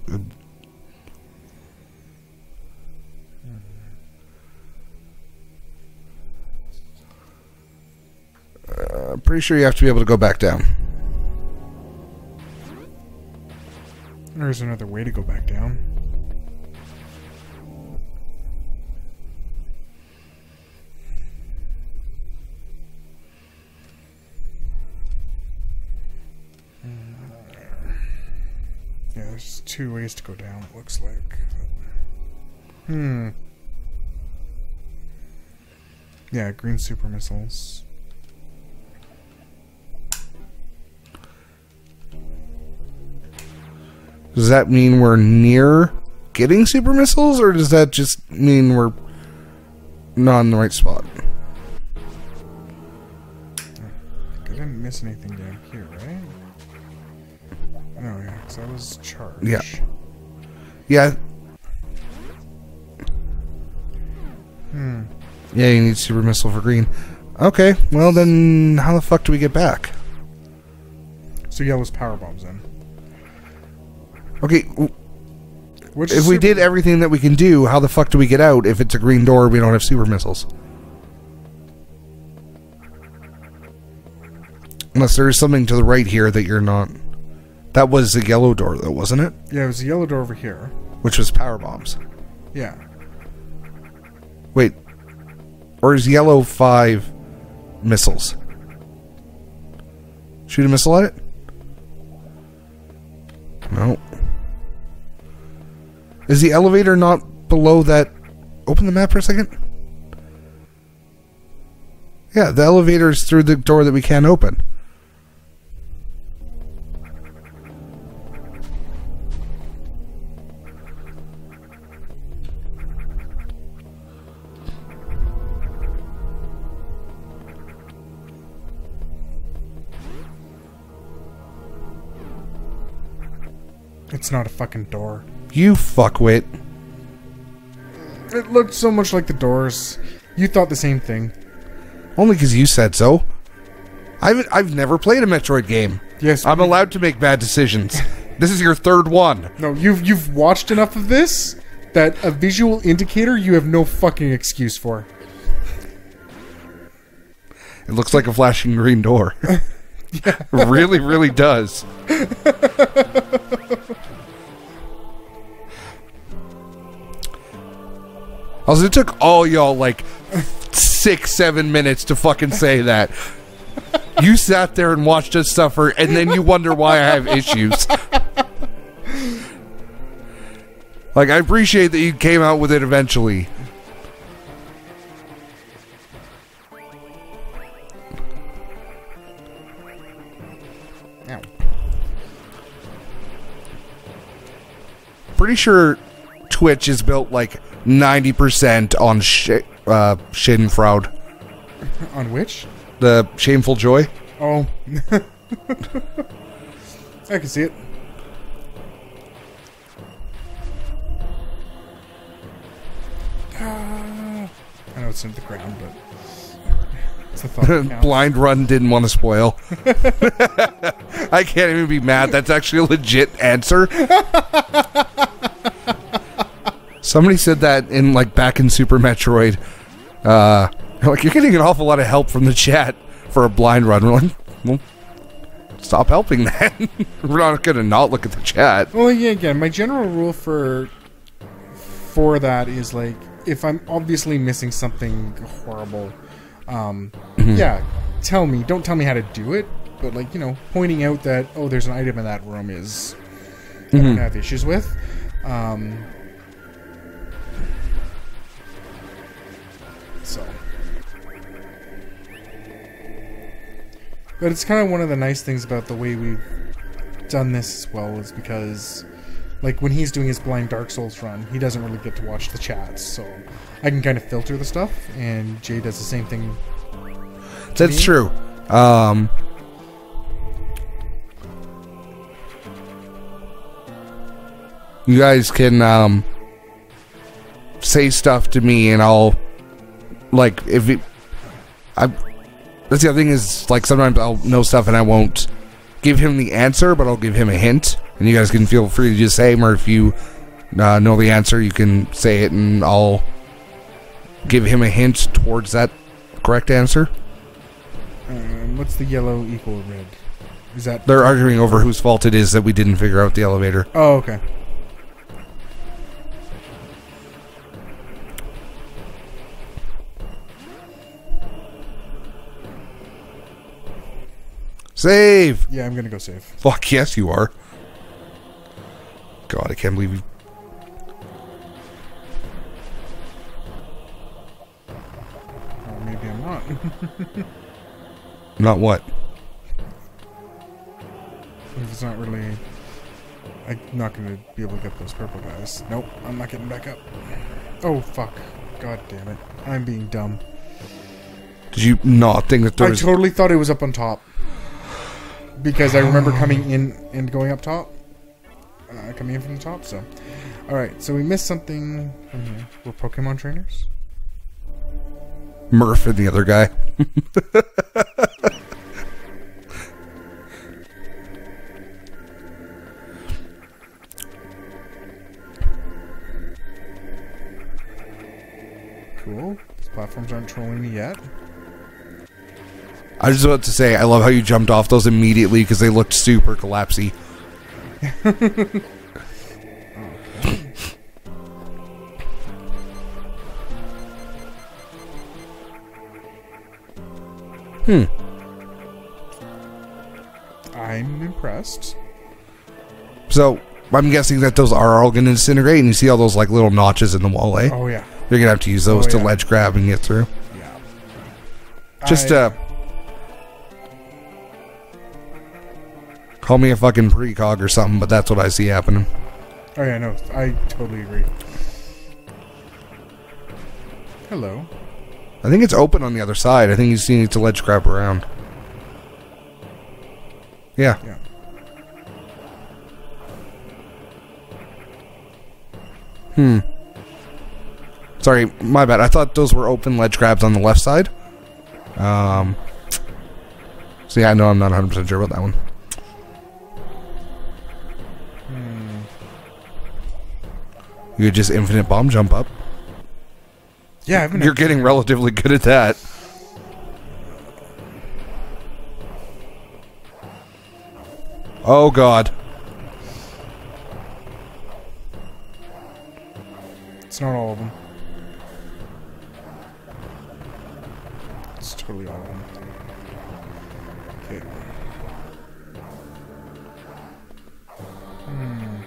I'm pretty sure you have to be able to go back down. There's another way to go back down. Yeah, there's 2 ways to go down, it looks like. Hmm. Yeah, green super missiles. Does that mean we're near getting super missiles, or does that just mean we're not in the right spot? I didn't miss anything down here, right? No, yeah, because I was charged. Yeah. Yeah. Hmm. Yeah, you need super missile for green. Okay, well then, how the fuck do we get back? So yellow's power bombs then. Okay. If we did everything that we can do, how the fuck do we get out if it's a green door we don't have super missiles? Unless there is something to the right here that you're not... That was the yellow door, though, wasn't it? Yeah, it was the yellow door over here. Which was power bombs. Yeah. Wait. Or is yellow 5 missiles? Shoot a missile at it? No. Is the elevator not below that? Open the map for a second. Yeah, the elevator's through the door that we can't open. It's not a fucking door. You fuckwit. It looked so much like the doors. You thought the same thing. Only because you said so. I've never played a Metroid game. Yes, I'm allowed to make bad decisions. This is your third one. No, you've watched enough of this that a visual indicator you have no fucking excuse for. It looks like a flashing green door. Yeah. Really, really does. Also, it took all y'all like 6-7 minutes to fucking say that. You sat there and watched us suffer, and then you wonder why I have issues. Like, I appreciate that you came out with it eventually. Ow. Pretty sure Twitch is built like 90% on Schadenfreude. On which? The Shameful Joy. Oh. I can see it. I know it's in the ground, but it's the thought. Blind Run didn't want to spoil. I can't even be mad. That's actually a legit answer. Somebody said that in, like, back in Super Metroid. Like, you're getting an awful lot of help from the chat for a blind run. We're like, well, stop helping then. We're not gonna not look at the chat. Well, yeah, again, my general rule for that is, like, if I'm obviously missing something horrible, yeah, tell me. Don't tell me how to do it, but, like, you know, pointing out that, oh, there's an item in that room is... I don't have issues with. So, but it's kind of one of the nice things about the way we've done this as well is because, like, when he's doing his blind Dark Souls run, he doesn't really get to watch the chats, so I can kind of filter the stuff, and Jay does the same thing. That's true. You guys can say stuff to me, and I'll. Like, if it, that's the other thing is, like, sometimes I'll know stuff and I won't give him the answer, but I'll give him a hint, and you guys can feel free to just say him, or if you know the answer, you can say it, and I'll give him a hint towards that correct answer. What's the yellow equal red? Is that they're arguing over whose fault it is that we didn't figure out the elevator? Oh, okay. Save! Yeah, I'm gonna go save. Fuck yes, you are. God, I can't believe you. Well, maybe I'm not. Not what? If it's not really. I'm not gonna be able to get those purple guys. Nope, I'm not getting back up. Oh, fuck. God damn it. I'm being dumb. Did you not think that there was. I totally thought it was up on top. Because I remember coming in and going up top. Coming in from the top, so. Alright, so we missed something from here. We're Pokemon trainers? Murph and the other guy. Cool. These platforms aren't trolling me yet. I was about to say, I love how you jumped off those immediately because they looked super collapsy. Hmm. I'm impressed. So, I'm guessing that those are all going to disintegrate, and you see all those like little notches in the wall, eh? Oh yeah. You're going to have to use those to ledge grab and get through. Yeah. Just call me a fucking precog or something, but that's what I see happening. Oh yeah, no, I totally agree. Hello. I think it's open on the other side. I think you just need to ledge grab around. Yeah. Yeah. Hmm. Sorry, my bad. I thought those were open ledge grabs on the left side. So yeah, I know I'm not 100% sure about that one. Hmm. You could just infinite bomb jump up. Yeah, I've been you're getting relatively good at that. Oh god. It's not all of them. It's totally all of them. Okay. Hmm.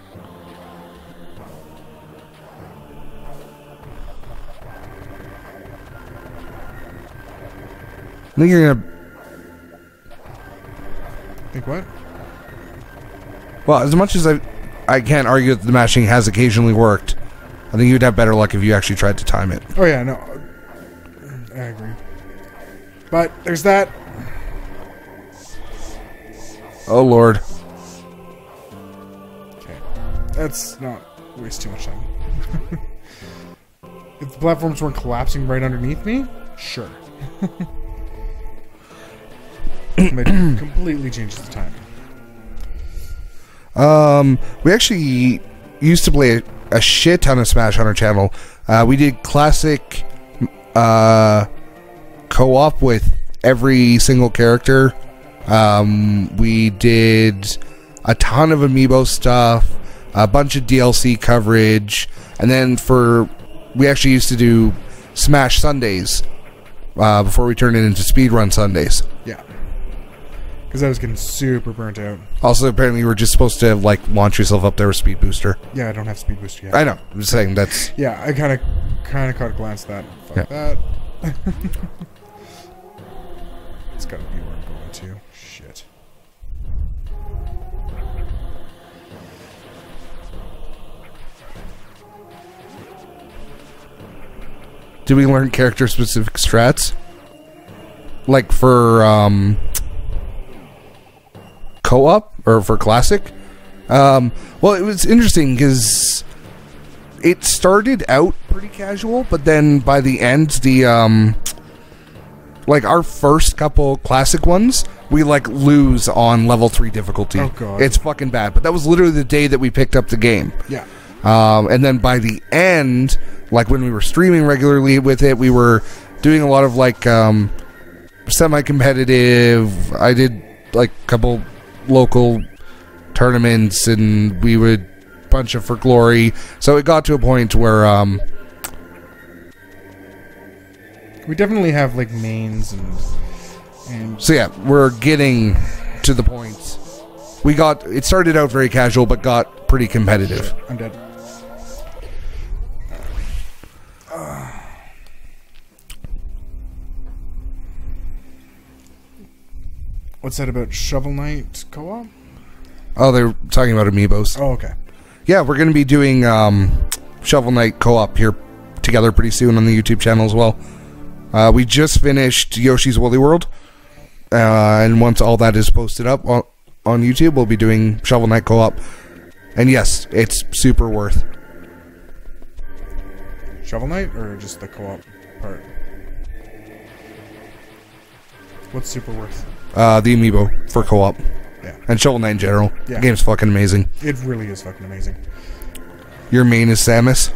I think you're gonna... Think what? Well, as much as I can't argue that the mashing has occasionally worked, I think you'd have better luck if you actually tried to time it. Oh yeah, no, I agree. But there's that. Oh lord. Okay, let's not waste too much time. If the platforms weren't collapsing right underneath me, sure. It completely changes the timing. We actually used to play a shit ton of Smash on our channel. We did classic co-op with every single character. We did a ton of amiibo stuff, a bunch of DLC coverage, and then we actually used to do Smash Sundays before we turned it into Speedrun Sundays. Yeah. Because I was getting super burnt out. Also, apparently, you were just supposed to like launch yourself up there with Speed Booster. Yeah, I don't have Speed Booster yet. I know. I'm just saying that's. Yeah, I kind of caught a glance at that. Fuck that. It's gotta be where I'm going to. Shit. Do we learn character-specific strats? Like for co-op or for classic? Well, it was interesting because it started out pretty casual, but then by the end, the like our first couple classic ones, we like lose on level 3 difficulty. Oh god, it's fucking bad. But that was literally the day that we picked up the game. Yeah. And then by the end, like when we were streaming regularly with it, we were doing a lot of like semi-competitive. I did like a couple local tournaments, and we would bunch of For Glory. So it got to a point where we definitely have like mains and so yeah, we're getting to the point. It started out very casual, but got pretty competitive. Shit, I'm dead. What's that about Shovel Knight co-op? Oh, they were talking about amiibos. Oh, okay. Yeah, we're going to be doing Shovel Knight co-op here together pretty soon on the YouTube channel as well. We just finished Yoshi's Woolly World. And once all that is posted up on YouTube, we'll be doing Shovel Knight co-op. And yes, it's super worth. Shovel Knight or just the co-op part? What's super worth? The amiibo for co-op. Yeah. And Shovel Knight in general. Yeah. The game's fucking amazing. It really is fucking amazing. Your main is Samus.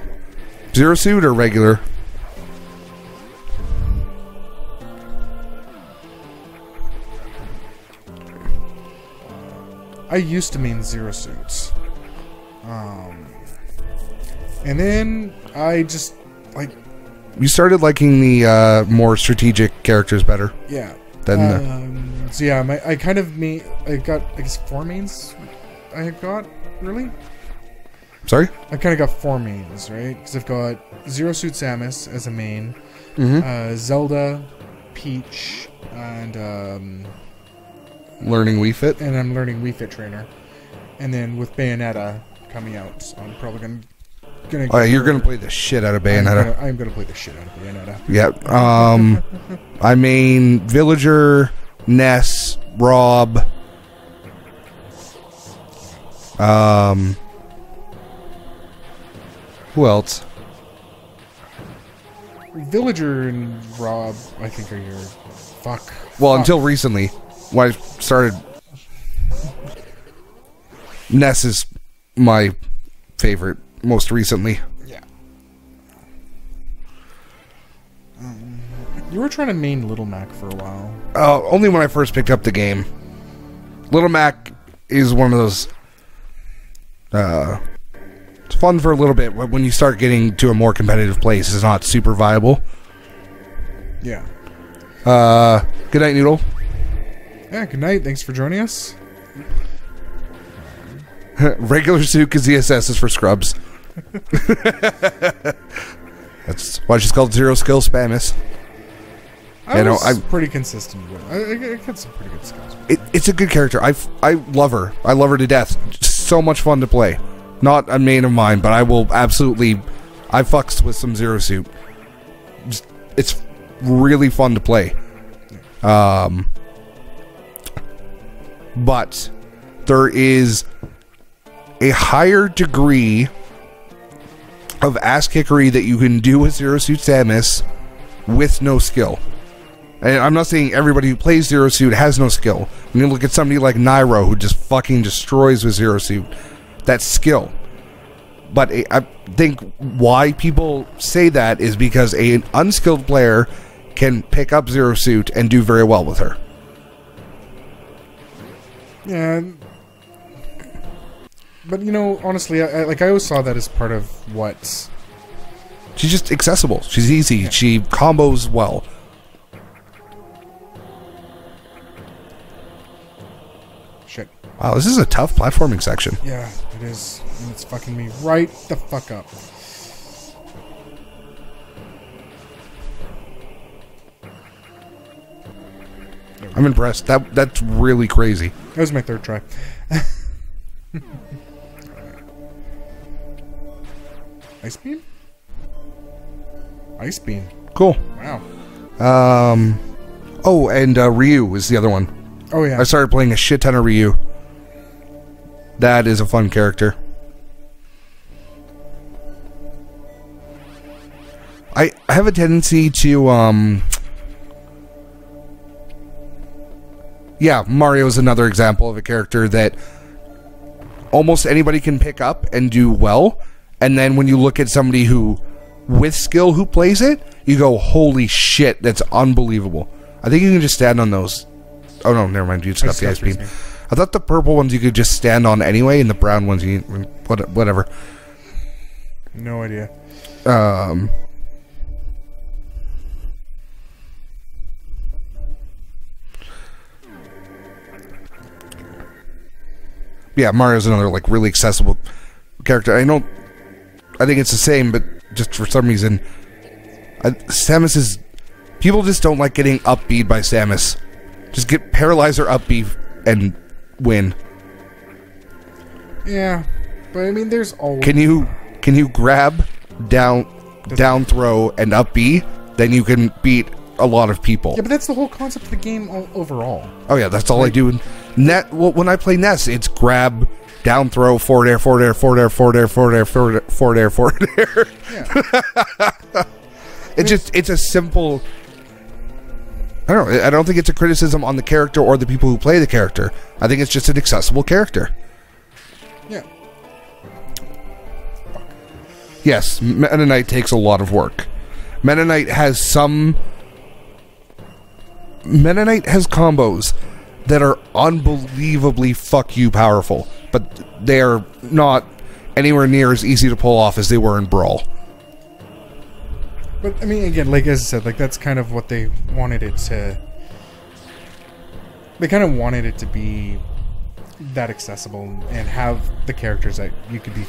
Zero Suit or regular? I used to main Zero Suits. And then I just, like... You started liking the more strategic characters better. Yeah. Then so yeah, I got, I guess, 4 mains I had got, really. Sorry? I've kind of got four mains, right? Because I've got Zero Suit Samus as a main, Zelda, Peach, and learning Wii Fit. And I'm learning Wii Fit Trainer. And then with Bayonetta coming out, so I'm probably going to... Oh, yeah, you're going to play the shit out of Bayonetta. I'm going to play the shit out of Bayonetta. Yep. I mean, Villager, Ness, Rob. Who else? Villager and Rob, I think, are your... Fuck. Well, until recently, when I started... Ness is my favorite. Most recently. Yeah. You were trying to main Little Mac for a while. Only when I first picked up the game. Little Mac is one of those... it's fun for a little bit, but when you start getting to a more competitive place, it's not super viable. Yeah. Good night, Noodle. Yeah, good night. Thanks for joining us. Regular suit, because ESS is for scrubs. That's why she's called Zero Skill Spamus. I'm pretty consistent with it. I got some pretty good skills. It's a good character. I love her. I love her to death. Just so much fun to play. Not a main of mine, but I will absolutely... I fucks with some Zero Suit. Just, it's really fun to play. But there is a higher degree of ass kickery that you can do with Zero Suit Samus with no skill. And I'm not saying everybody who plays Zero Suit has no skill. When you look at somebody like Nairo, who just fucking destroys with Zero Suit, that's skill. But I think why people say that is because an unskilled player can pick up Zero Suit and do very well with her. Yeah. But, you know, honestly, I always saw that as part of what... She's just accessible. She's easy. Yeah. She combos well. Shit. Wow, this is a tough platforming section. Yeah, it is. And it's fucking me right the fuck up. I'm impressed. That's really crazy. That was my third try. Ice beam? Ice beam. Cool. Wow. Oh, and Ryu is the other one. Oh, yeah. I started playing a shit ton of Ryu. That is a fun character. I have a tendency to, yeah, Mario is another example of a character that almost anybody can pick up and do well. And then when you look at somebody who, with skill, who plays it, you go, holy shit, that's unbelievable. I think you can just stand on those. Oh, no, never mind. You just got the ice beam. I thought the purple ones you could just stand on anyway, and the brown ones, you whatever. No idea. Yeah, Mario's another, like, really accessible character. I think it's the same, but just for some reason, Samus is... People just don't like getting upbeat by Samus. Just get paralyzed or upbeat and win. Yeah, but I mean, there's always... Can you grab, down throw, and up B? Then you can beat a lot of people. Yeah, but that's the whole concept of the game overall. Oh yeah, that's all I do. Well, when I play Ness, it's grab... Down throw, forward air, forward air, forward air, forward air, forward air, forward air, forward air, forward air. Yeah. It's a simple... I don't think it's a criticism on the character or the people who play the character. I think it's just an accessible character. Yeah. Yes, Meta Knight takes a lot of work. Meta Knight has some... Meta Knight has combos that are unbelievably fuck you powerful, but they are not anywhere near as easy to pull off as they were in Brawl. But I mean, again, like as I said, like that's kind of what they wanted it to. They kind of wanted it to be that accessible and have the characters that you could be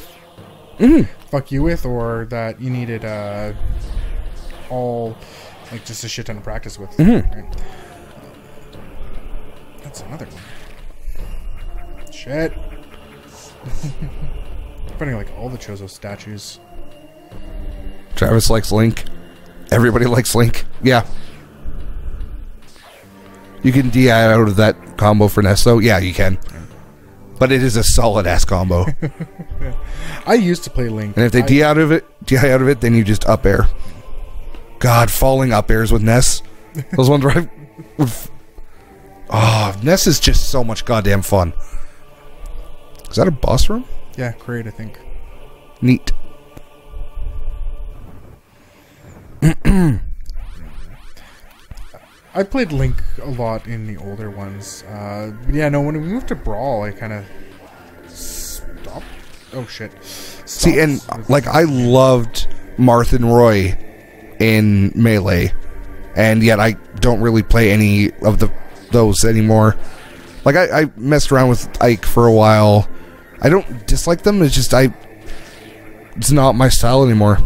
fuck you with, or that you needed all like just a shit ton of practice with. Right? That's another one. Shit. I'm finding like all the Chozo statues. Travis likes Link. Everybody likes Link. Yeah. You can DI out of that combo for Ness, though. Yeah, you can. But it is a solid ass combo. I used to play Link. And if they DI out of it, then you just up air. God, falling up airs with Ness. Those ones where oh, Ness is just so much goddamn fun. Is that a boss room? Yeah, Kraid, I think. Neat. I played Link a lot in the older ones. Yeah, no, when we moved to Brawl, I kind of stopped. Oh, shit. Stopped. See, and, like, I loved Marth and Roy in Melee, and yet I don't really play any of those anymore. Like, I messed around with Ike for a while. I don't dislike them, it's just it's not my style anymore.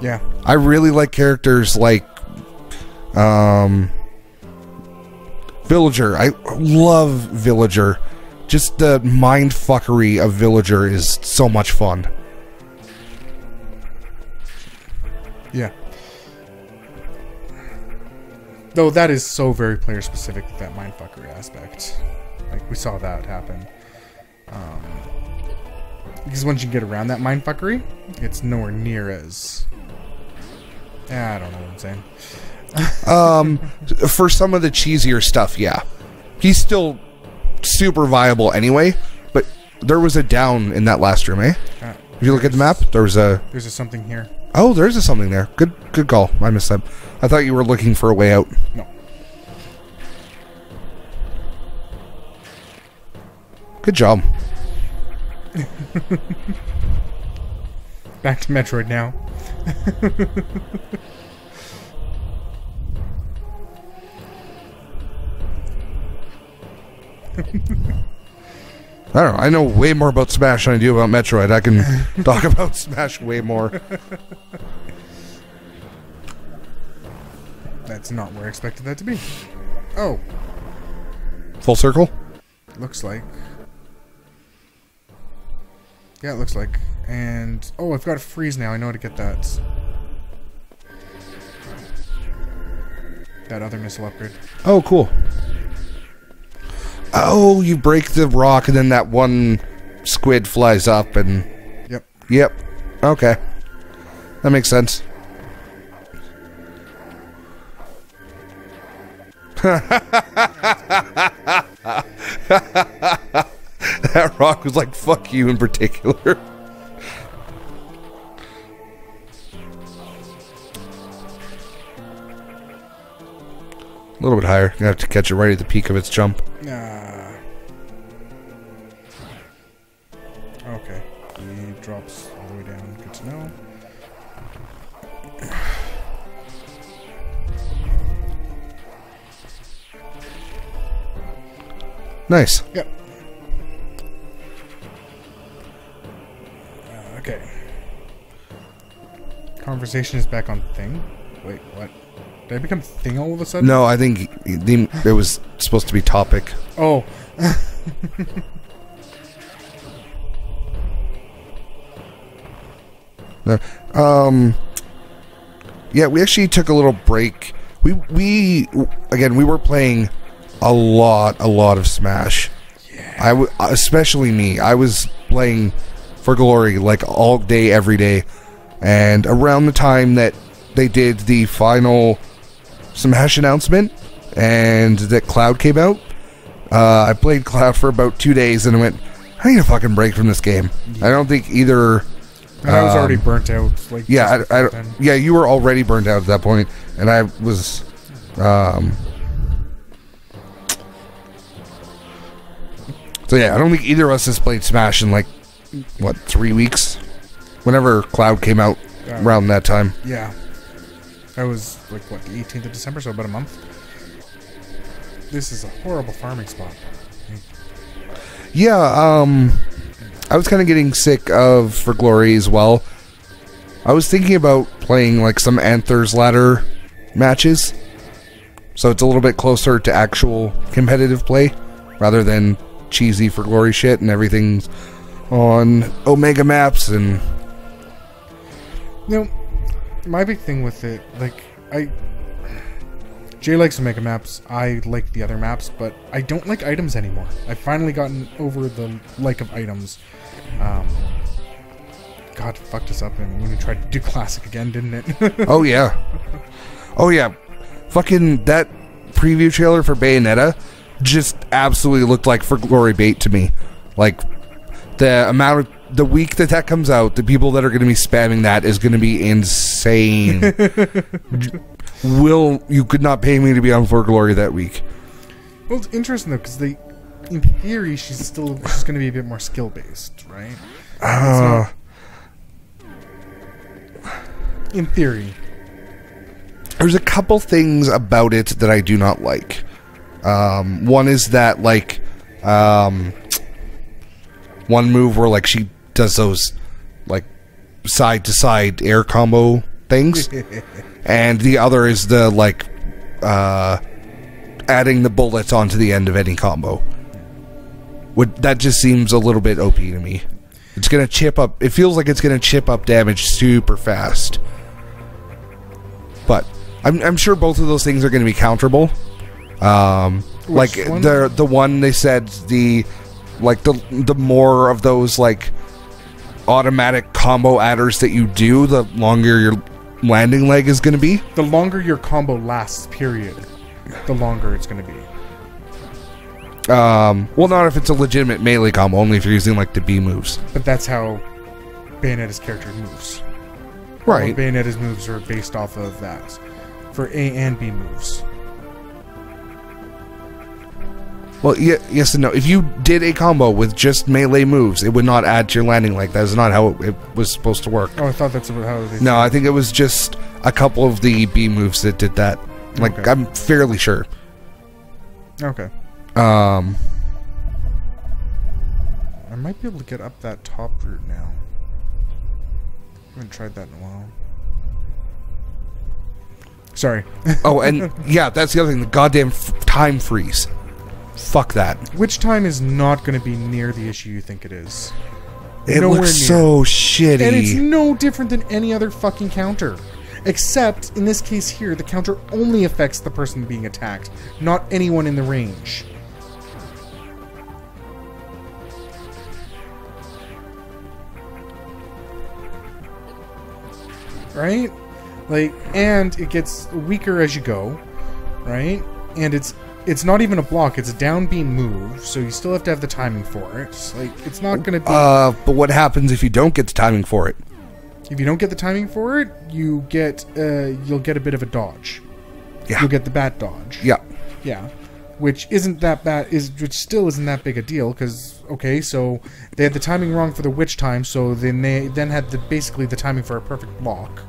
Yeah. I really like characters like Villager. I love Villager. Just the mind fuckery of Villager is so much fun. Yeah. Though that is so very player specific, that mind fuckery aspect. Like, we saw that happen. Because once you get around that mind fuckery, it's nowhere near as... I don't know what I'm saying. For some of the cheesier stuff, yeah. He's still super viable anyway, but there was a down in that last room, eh? If you look at the map, there was a... There's a something here. Oh, there's a something there. Good call. I missed that. I thought you were looking for a way out. No. Good job. Back to Metroid now. I don't know. I know way more about Smash than I do about Metroid. I can talk about Smash way more. That's not where I expected that to be. Oh. Full circle? Looks like. Yeah, it looks like. And... Oh, I've got to freeze now. I know how to get that. That other missile upgrade. Oh, cool. Oh, you break the rock and then that one squid flies up and... Yep. Yep. Okay. That makes sense. That rock was like, fuck you in particular. A little bit higher. You're gonna have to catch it right at the peak of its jump. Okay. He drops all the way down. Good to know. Nice. Yep. Okay. Conversation is back on thing. Wait, what? Did I become thing all of a sudden? No, I think it was supposed to be topic. Oh. Yeah, we actually took a little break. We were playing a lot of Smash. Yeah. Especially me. I was playing For Glory, like, all day, every day. And around the time that they did the final Smash announcement and that Cloud came out, I played Cloud for about 2 days and I went, I need a fucking break from this game. Yeah. I don't think either... I was already burnt out. Like, yeah, yeah, you were already burnt out at that point, and I was... So yeah, I don't think either of us has played Smash in like... What, 3 weeks? Whenever Cloud came out around that time. Yeah. That was, like, what, the 18th of December, so about a month? This is a horrible farming spot. Yeah, I was kind of getting sick of For Glory as well. I was thinking about playing like some Anther's Ladder matches, so it's a little bit closer to actual competitive play rather than cheesy For Glory shit and everything's on Omega maps. And you know, my big thing with it, like, Jay likes Omega maps, I like the other maps, but I don't like items anymore. I've finally gotten over the like of items. God fucked us up and when we tried to do Classic again, didn't it? Oh yeah. Oh yeah. Fucking that preview trailer for Bayonetta just absolutely looked like For Glory bait to me. Like, the amount of, the week that that comes out, the people that are going to be spamming that is going to be insane. Will, you could not pay me to be on For Glory that week. Well, it's interesting though, because they, in theory, she's going to be a bit more skill based, right? In theory, there's a couple things about it that I do not like. One is that, like, one move where like she does those like side to side air combo things. And the other is the, like, adding the bullets onto the end of any combo. That just seems a little bit OP to me. It's going to chip up. It feels like it's going to chip up damage super fast. But I'm sure both of those things are going to be counterable. Like, the one they said, the more of those, like, automatic combo adders that you do, the longer your landing leg is going to be. The longer your combo lasts, period, the longer it's going to be. Well, not if it's a legitimate melee combo, only if you're using, like, the B moves. But that's how Bayonetta's character moves. Right. Well, Bayonetta's moves are based off of that. For A and B moves. Well, yes and no. If you did a combo with just melee moves, it would not add to your landing leg. That is not how it was supposed to work. Oh, I thought that's how it was. No, I think it was just a couple of the B moves that did that. Like, okay. I'm fairly sure. Okay. I might be able to get up that top route now. I haven't tried that in a while. Sorry. Oh, and yeah, that's the other thing. The goddamn time freeze. Fuck that. Which time is not going to be near the issue you think it is. It looks so shitty. And it's no different than any other fucking counter. Except, in this case here, the counter only affects the person being attacked, not anyone in the range. Right? Like, and it gets weaker as you go. Right? And it's not even a block, it's a down B move, so you still have to have the timing for it. It's like, it's not going to be... but what happens if you don't get the timing for it? If you don't get the timing for it, you get, you'll get a bit of a dodge. Yeah. You'll get the bat dodge. Yeah. Yeah. Which isn't that bad, which still isn't that big a deal, because, okay, so they had the timing wrong for the witch time, so then they had basically the timing for a perfect block.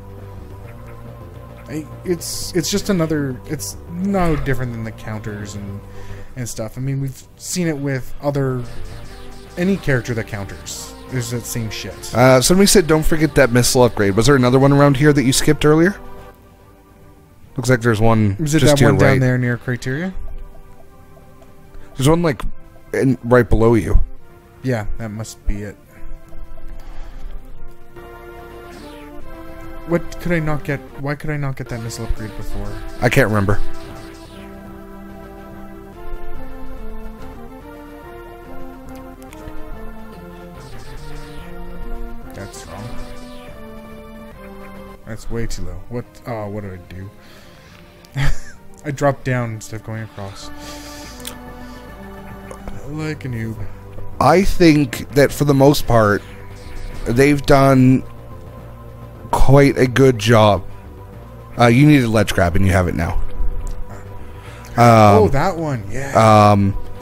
It's just another... It's no different than the counters and stuff. I mean, we've seen it with any character that counters. There's that same shit. Somebody said don't forget that missile upgrade. Was there another one around here that you skipped earlier? Looks like there's one. Was it just that one down there near Criteria? There's one like right below you. Yeah, that must be it. What could I not get? Why could I not get that missile upgrade before? I can't remember. That's wrong. That's way too low. What? Oh, what did I do? I dropped down instead of going across. Like a noob. I think that for the most part, they've done quite a good job. You needed ledge grab and you have it now. Oh, that one, yeah.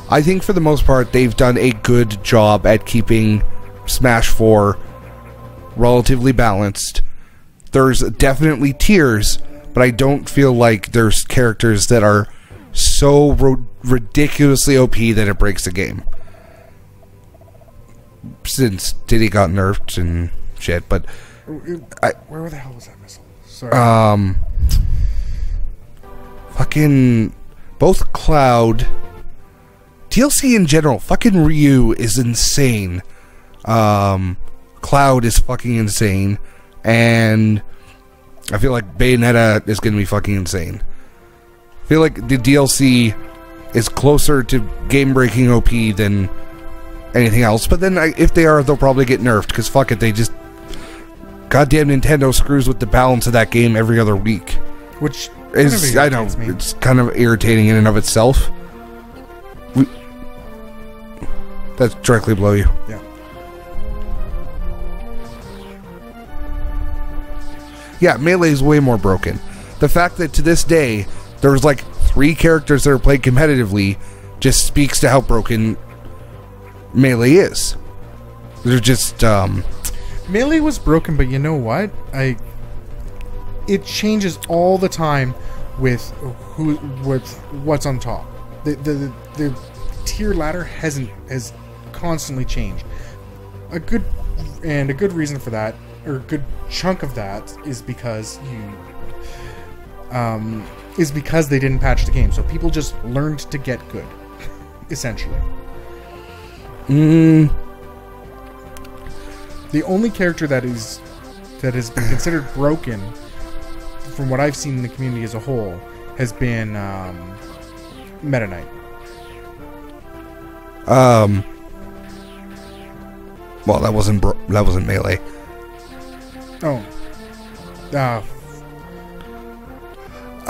I think for the most part they've done a good job at keeping Smash 4 relatively balanced. There's definitely tiers, but I don't feel like there's characters that are so ridiculously OP that it breaks the game. since Diddy got nerfed and shit, but where the hell was that missile? Sorry. Fucking both Cloud, DLC in general, fucking Ryu is insane. Cloud is fucking insane, and I feel like Bayonetta is gonna be fucking insane. I feel like the DLC is closer to game-breaking OP than anything else, but then if they are, they'll probably get nerfed, because fuck it, they just... Goddamn Nintendo screws with the balance of that game every other week. Which is, I know, it's kind of irritating in and of itself. That's directly below you. Yeah. Yeah, Melee is way more broken. The fact that to this day, there's like 3 characters that are played competitively just speaks to how broken Melee is. They're just, Melee was broken, but you know what? It changes all the time with what's on top. The tier ladder has constantly changed. A good reason for that, or a good chunk of that, is because you is because they didn't patch the game, so people just learned to get good, essentially. The only character that has been considered broken, from what I've seen in the community as a whole, has been Meta Knight. Well, that wasn't Melee. Oh.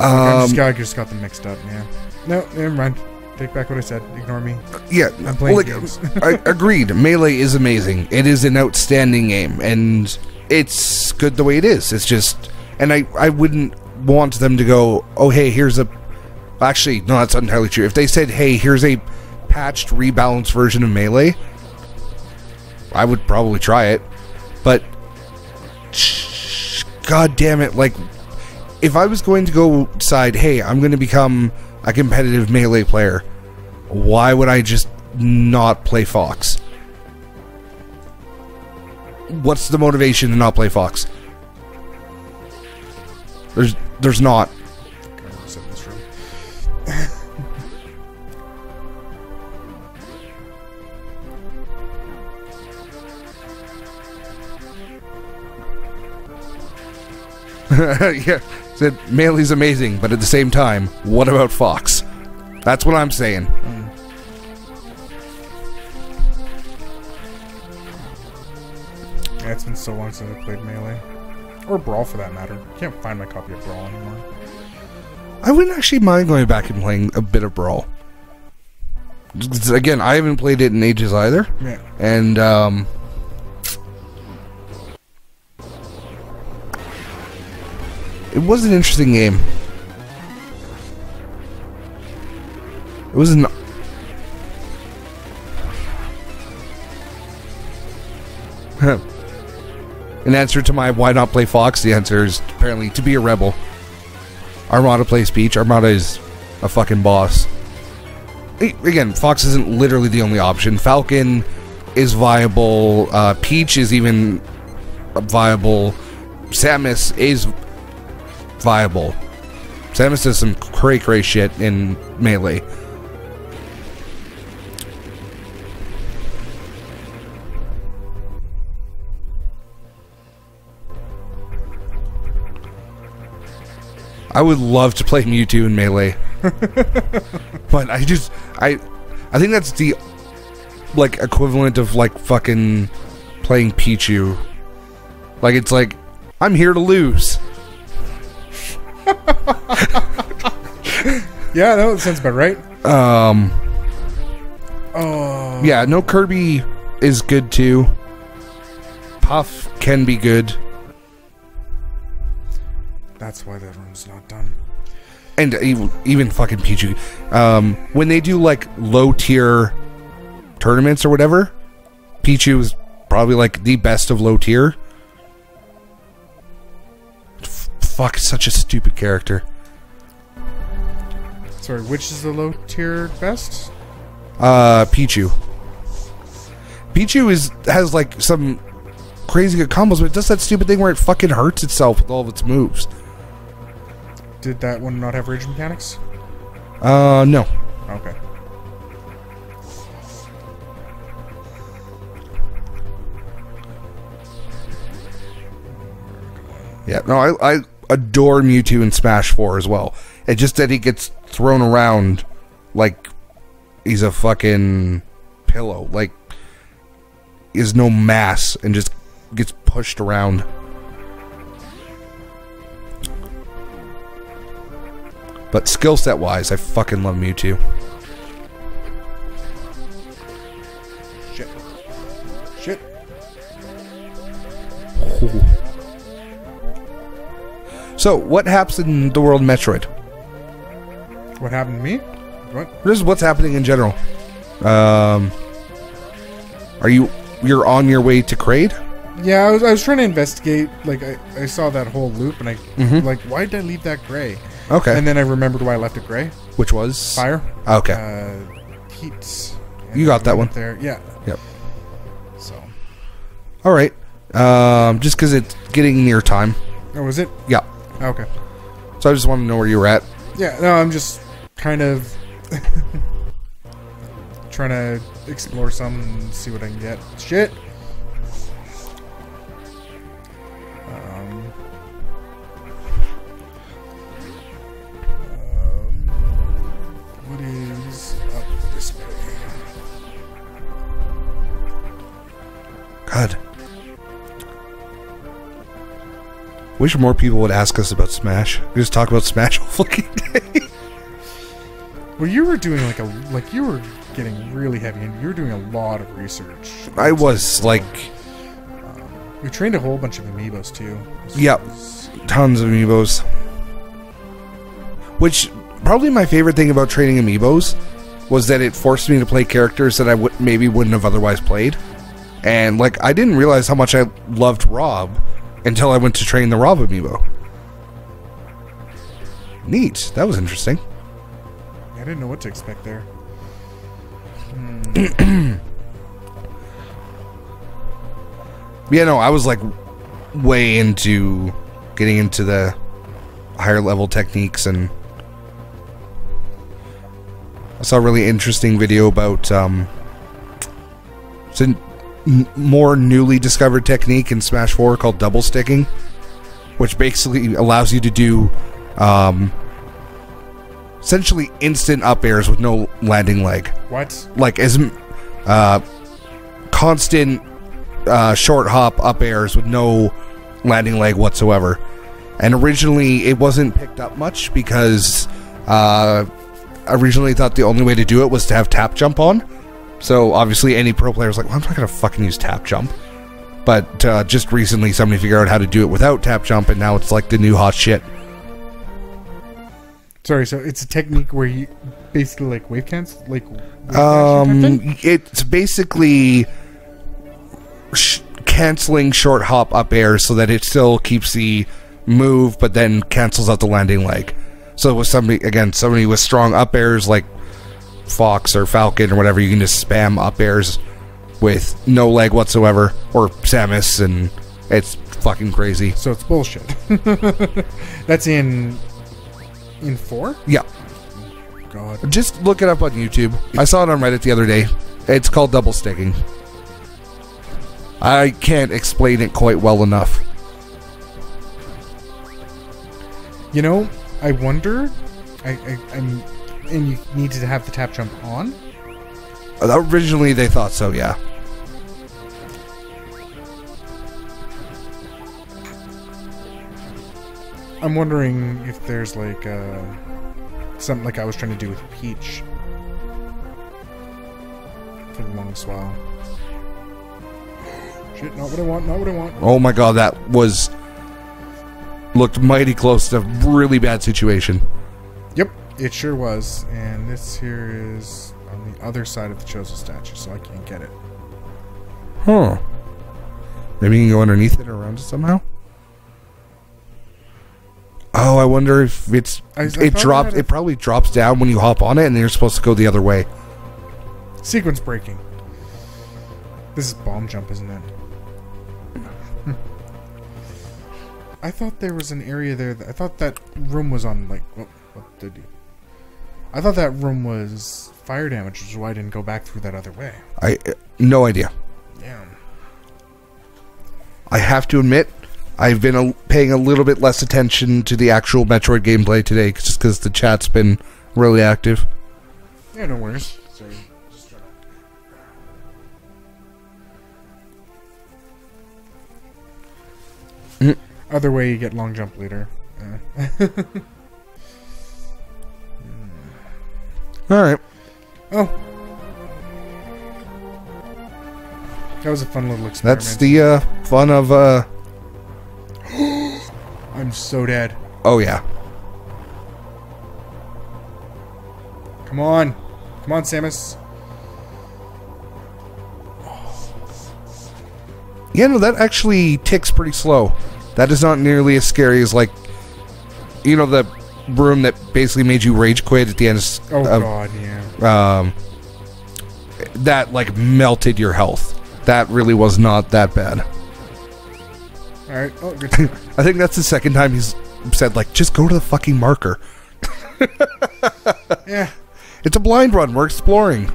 I just got them mixed up, man. No, never mind. Take back what I said. Ignore me. Yeah, I'm playing games. I agreed. Melee is amazing. It is an outstanding game, and it's good the way it is. It's just, and I wouldn't want them to go, oh, hey, here's a... Actually, no, that's entirely true. If they said, hey, here's a patched, rebalanced version of Melee, I would probably try it, but... God damn it, like, if I was going to go side, hey, I'm going to become a competitive Melee player, why would I just not play Fox? What's the motivation to not play Fox? There's not. Yeah, said Melee's amazing, but at the same time, what about Fox? That's what I'm saying. Yeah, it's been so long since I played Melee, or Brawl for that matter. Can't find my copy of Brawl anymore. I wouldn't actually mind going back and playing a bit of Brawl. Again, I haven't played it in ages either. Yeah, and it was an interesting game. It was an... In answer to my why not play Fox, the answer is apparently to be a rebel. Armada plays Peach. Armada is a fucking boss. Again, Fox isn't literally the only option. Falcon is viable. Peach is even viable. Samus is... viable. Samus does some cray-cray shit in Melee. I would love to play Mewtwo in Melee. But I just... I think that's the, like, equivalent of, like, fucking playing Pichu. Like, it's like, I'm here to lose. Yeah, that sounds about right. Yeah, no, Kirby is good too. Puff can be good. That's why that room's not done. And even fucking Pichu. When they do like low tier tournaments or whatever, Pichu is probably like the best of low tier. Fuck, such a stupid character. Sorry, which is the low tier best? Pichu. Pichu has like some crazy good combos, but it does that stupid thing where it fucking hurts itself with all of its moves. Did that one not have rage mechanics? No. Okay. Yeah, no, I adore Mewtwo in Smash 4 as well. It's just that he gets thrown around like he's a fucking pillow. Like, is no mass and just gets pushed around. But skill set wise, I fucking love Mewtwo. Shit. Shit. Oh. So, what happens in the world Metroid? What happened to me? What? This is what's happening in general. You're on your way to Kraid? Yeah, I was trying to investigate. Like, I saw that whole loop, and I like, why did I leave that gray? Okay. And then I remembered why I left it gray. Which was? Fire. Okay. Heat. You got that one. There. Yeah. Yep. So. All right. Just because it's getting near time. Oh, is it? Yeah. Okay. So I just want to know where you were at. Yeah, no, I'm just kind of trying to explore some and see what I can get. Shit! What is up this way? God. Wish more people would ask us about Smash. We just talk about Smash all fucking day. Well, you were doing like you were getting really heavy, and you were doing a lot of research. I was like, we trained a whole bunch of amiibos too. Yeah, tons of amiibos. Which probably my favorite thing about training amiibos was that it forced me to play characters that I maybe wouldn't have otherwise played, and like I didn't realize how much I loved Rob until I went to train the Rob amiibo. Neat. That was interesting. I didn't know what to expect there. Yeah, no, I was like way into getting into the higher level techniques, and I saw a really interesting video about it's a more newly discovered technique in Smash 4 called double sticking, which basically allows you to do essentially instant up airs with no landing leg. What? Like as constant short hop up airs with no landing leg whatsoever. And originally it wasn't picked up much because I originally thought the only way to do it was to have tap jump on. So obviously any pro player is like, well, I'm not going to fucking use tap jump. But just recently somebody figured out how to do it without tap jump, and now it's like the new hot shit. Sorry, so it's a technique where you basically like wave cancel, like wave it's basically canceling short hop up air so that it still keeps the move, but then cancels out the landing leg. So with somebody with strong up airs like Fox or Falcon or whatever, you can just spam up airs with no leg whatsoever, or Samus, and it's fucking crazy. So it's bullshit. That's in 4? Yeah. Oh, God. Just look it up on YouTube. I saw it on Reddit the other day. It's called double sticking. I can't explain it quite well enough. You know, I wonder. I'm and you needed to have the tap jump on? Originally they thought so, yeah. I'm wondering if there's like something like I was trying to do with Peach for the longest while. Shit, not what I want, not what I want. Oh my god, that looked mighty close to a really bad situation. Yep. It sure was, and this here is on the other side of the Chozo statue, so I can't get it. Huh. Maybe you can go underneath it or around it somehow? Oh, I wonder if it probably drops down when you hop on it, and then you're supposed to go the other way. Sequence breaking. This is Bomb Jump, isn't it? I thought there was an area there. That I thought that room was on, like... what did you... I thought that room was fire damage, which is why I didn't go back through that other way. No idea. Damn. I have to admit, I've been paying a little bit less attention to the actual Metroid gameplay today, just because the chat's been really active. Yeah, no worries. Sorry. Other way, you get long jump later. Alright. Oh. That was a fun little experiment. That's the fun of... I'm so dead. Oh, yeah. Come on. Come on, Samus. Yeah, no, that actually ticks pretty slow. That is not nearly as scary as, like, you know, the room that basically made you rage quit at the end of... Oh, God, yeah. That, like, melted your health. That really was not that bad. Alright. Oh, good. I think that's the second time he's said, like, just go to the fucking marker. Yeah. It's a blind run. We're exploring.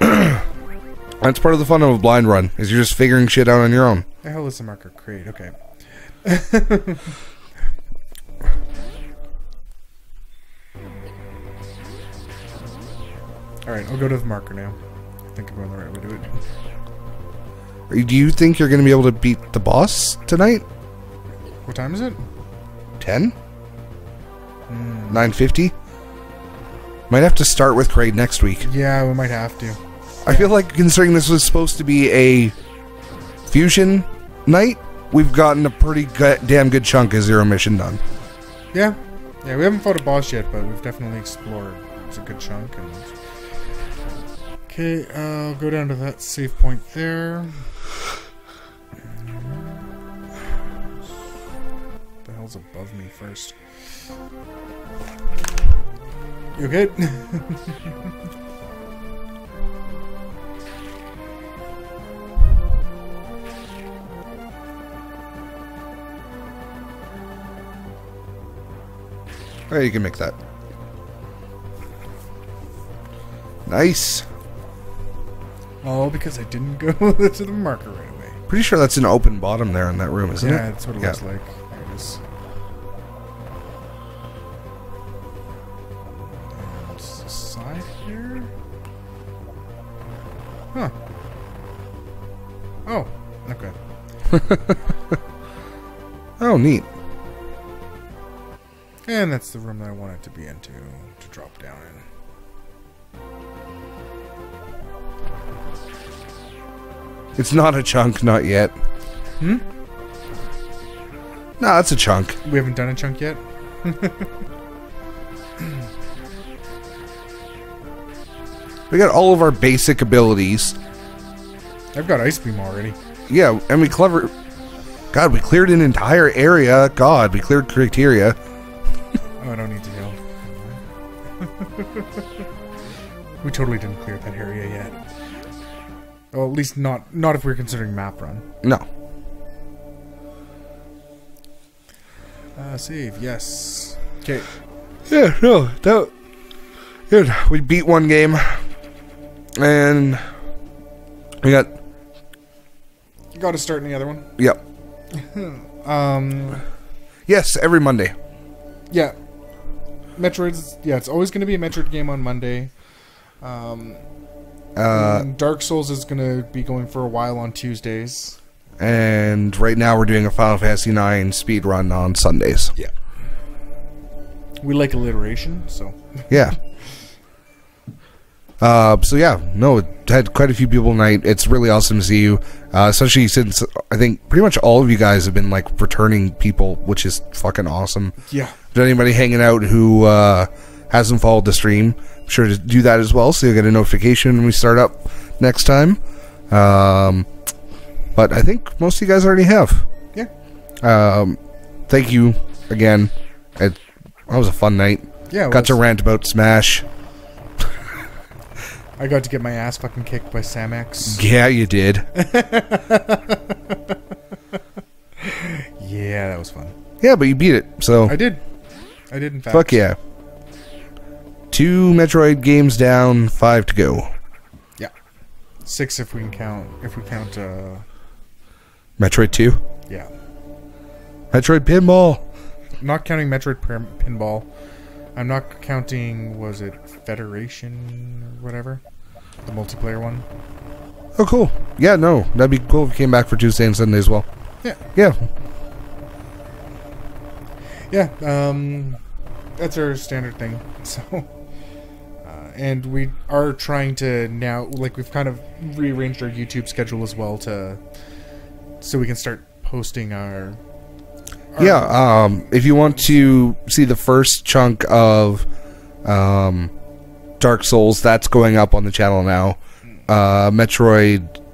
That's part of the fun of a blind run, is you're just figuring shit out on your own. The hell is the marker? Kraid, okay. Alright, I'll go to the marker now. I think I'm going the right way to do it. Do you think you're going to be able to beat the boss tonight? What time is it? 10? 9:50? Might have to start with Kraid next week. Yeah, we might have to. I feel like, considering this was supposed to be a fusion night, we've gotten a pretty damn good chunk of Zero Mission done. Yeah. Yeah, we haven't fought a boss yet, but we've definitely explored. It's a good chunk. And... Okay, I'll go down to that save point there. What the hell's above me first? You okay? Alright, you can make that. Nice. All because I didn't go to the marker right away. Pretty sure that's an open bottom there in that room, isn't it? Yeah, that's what it looks like. There it is. And the side here? Huh. Oh, okay. Oh, neat. And that's the room that I wanted to be in to drop down in. It's not a chunk, not yet. Hmm? Nah, it's a chunk. We haven't done a chunk yet? We got all of our basic abilities. I've got Ice Beam already. Yeah, and we clever... God, we cleared an entire area. God, we cleared criteria. I don't need to heal. We totally didn't clear that area yet. Well, at least not if we're considering map run. No. Save, yes. Okay. Yeah, no, that... Dude, we beat one game. And... We got... You gotta start in the other one. Yep. Yes, every Monday. Yeah. Metroid's, yeah, it's always going to be a Metroid game on Monday. Dark Souls is going to be going for a while on Tuesdays. And right now we're doing a Final Fantasy IX speedrun on Sundays. Yeah. We like alliteration, so... Yeah. So yeah, no, it had quite a few people tonight. It's really awesome to see you, especially since I think pretty much all of you guys have been like returning people, which is fucking awesome. Yeah. If there's anybody hanging out who hasn't followed the stream, I'm sure to do that as well, so you'll get a notification when we start up next time. But I think most of you guys already have. Yeah. Thank you again. It that was a fun night. Yeah. Got to rant about Smash. I got to get my ass fucking kicked by Samus. Yeah, you did. Yeah, that was fun. Yeah, but you beat it, so... I did. I did, in fact. Fuck yeah. 2 Metroid games down, 5 to go. Yeah. 6 if we can count... If we count, Metroid 2? Yeah. Metroid Pinball! Not counting Metroid Pinball. I'm not counting, was it Federation or whatever? The multiplayer one? Oh, cool. Yeah, no. That'd be cool if we came back for Tuesday and Sunday as well. Yeah. Yeah. Yeah, that's our standard thing. So, and we are trying to now, like, we've kind of rearranged our YouTube schedule as well to, so we can start posting our... yeah, if you want to see the first chunk of Dark Souls, that's going up on the channel now. Metroid...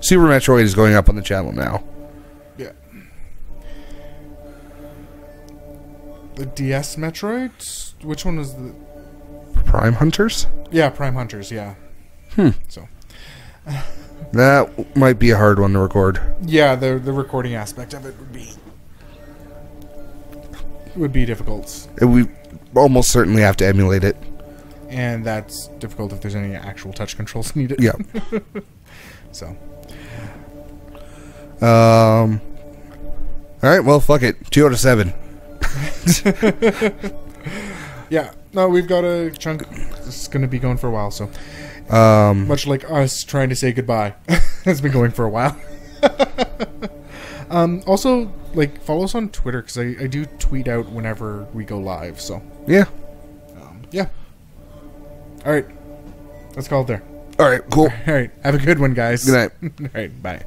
Super Metroid is going up on the channel now. Yeah. The DS Metroid? Which one was the... Prime Hunters? Yeah, Prime Hunters, yeah. Hmm. So... that might be a hard one to record. Yeah, the recording aspect of it would be... would be difficult. We almost certainly have to emulate it. And that's difficult if there's any actual touch controls needed. Yeah. So. Alright, well, fuck it. 2 out of 7. Yeah. No, we've got a chunk. It's going to be going for a while, so. Much like us trying to say goodbye. It's been going for a while. Also, like, follow us on Twitter, because I do tweet out whenever we go live, so. Yeah. Yeah. All right. Let's call it there. All right, cool. All right. Have a good one, guys. Good night. All right, bye.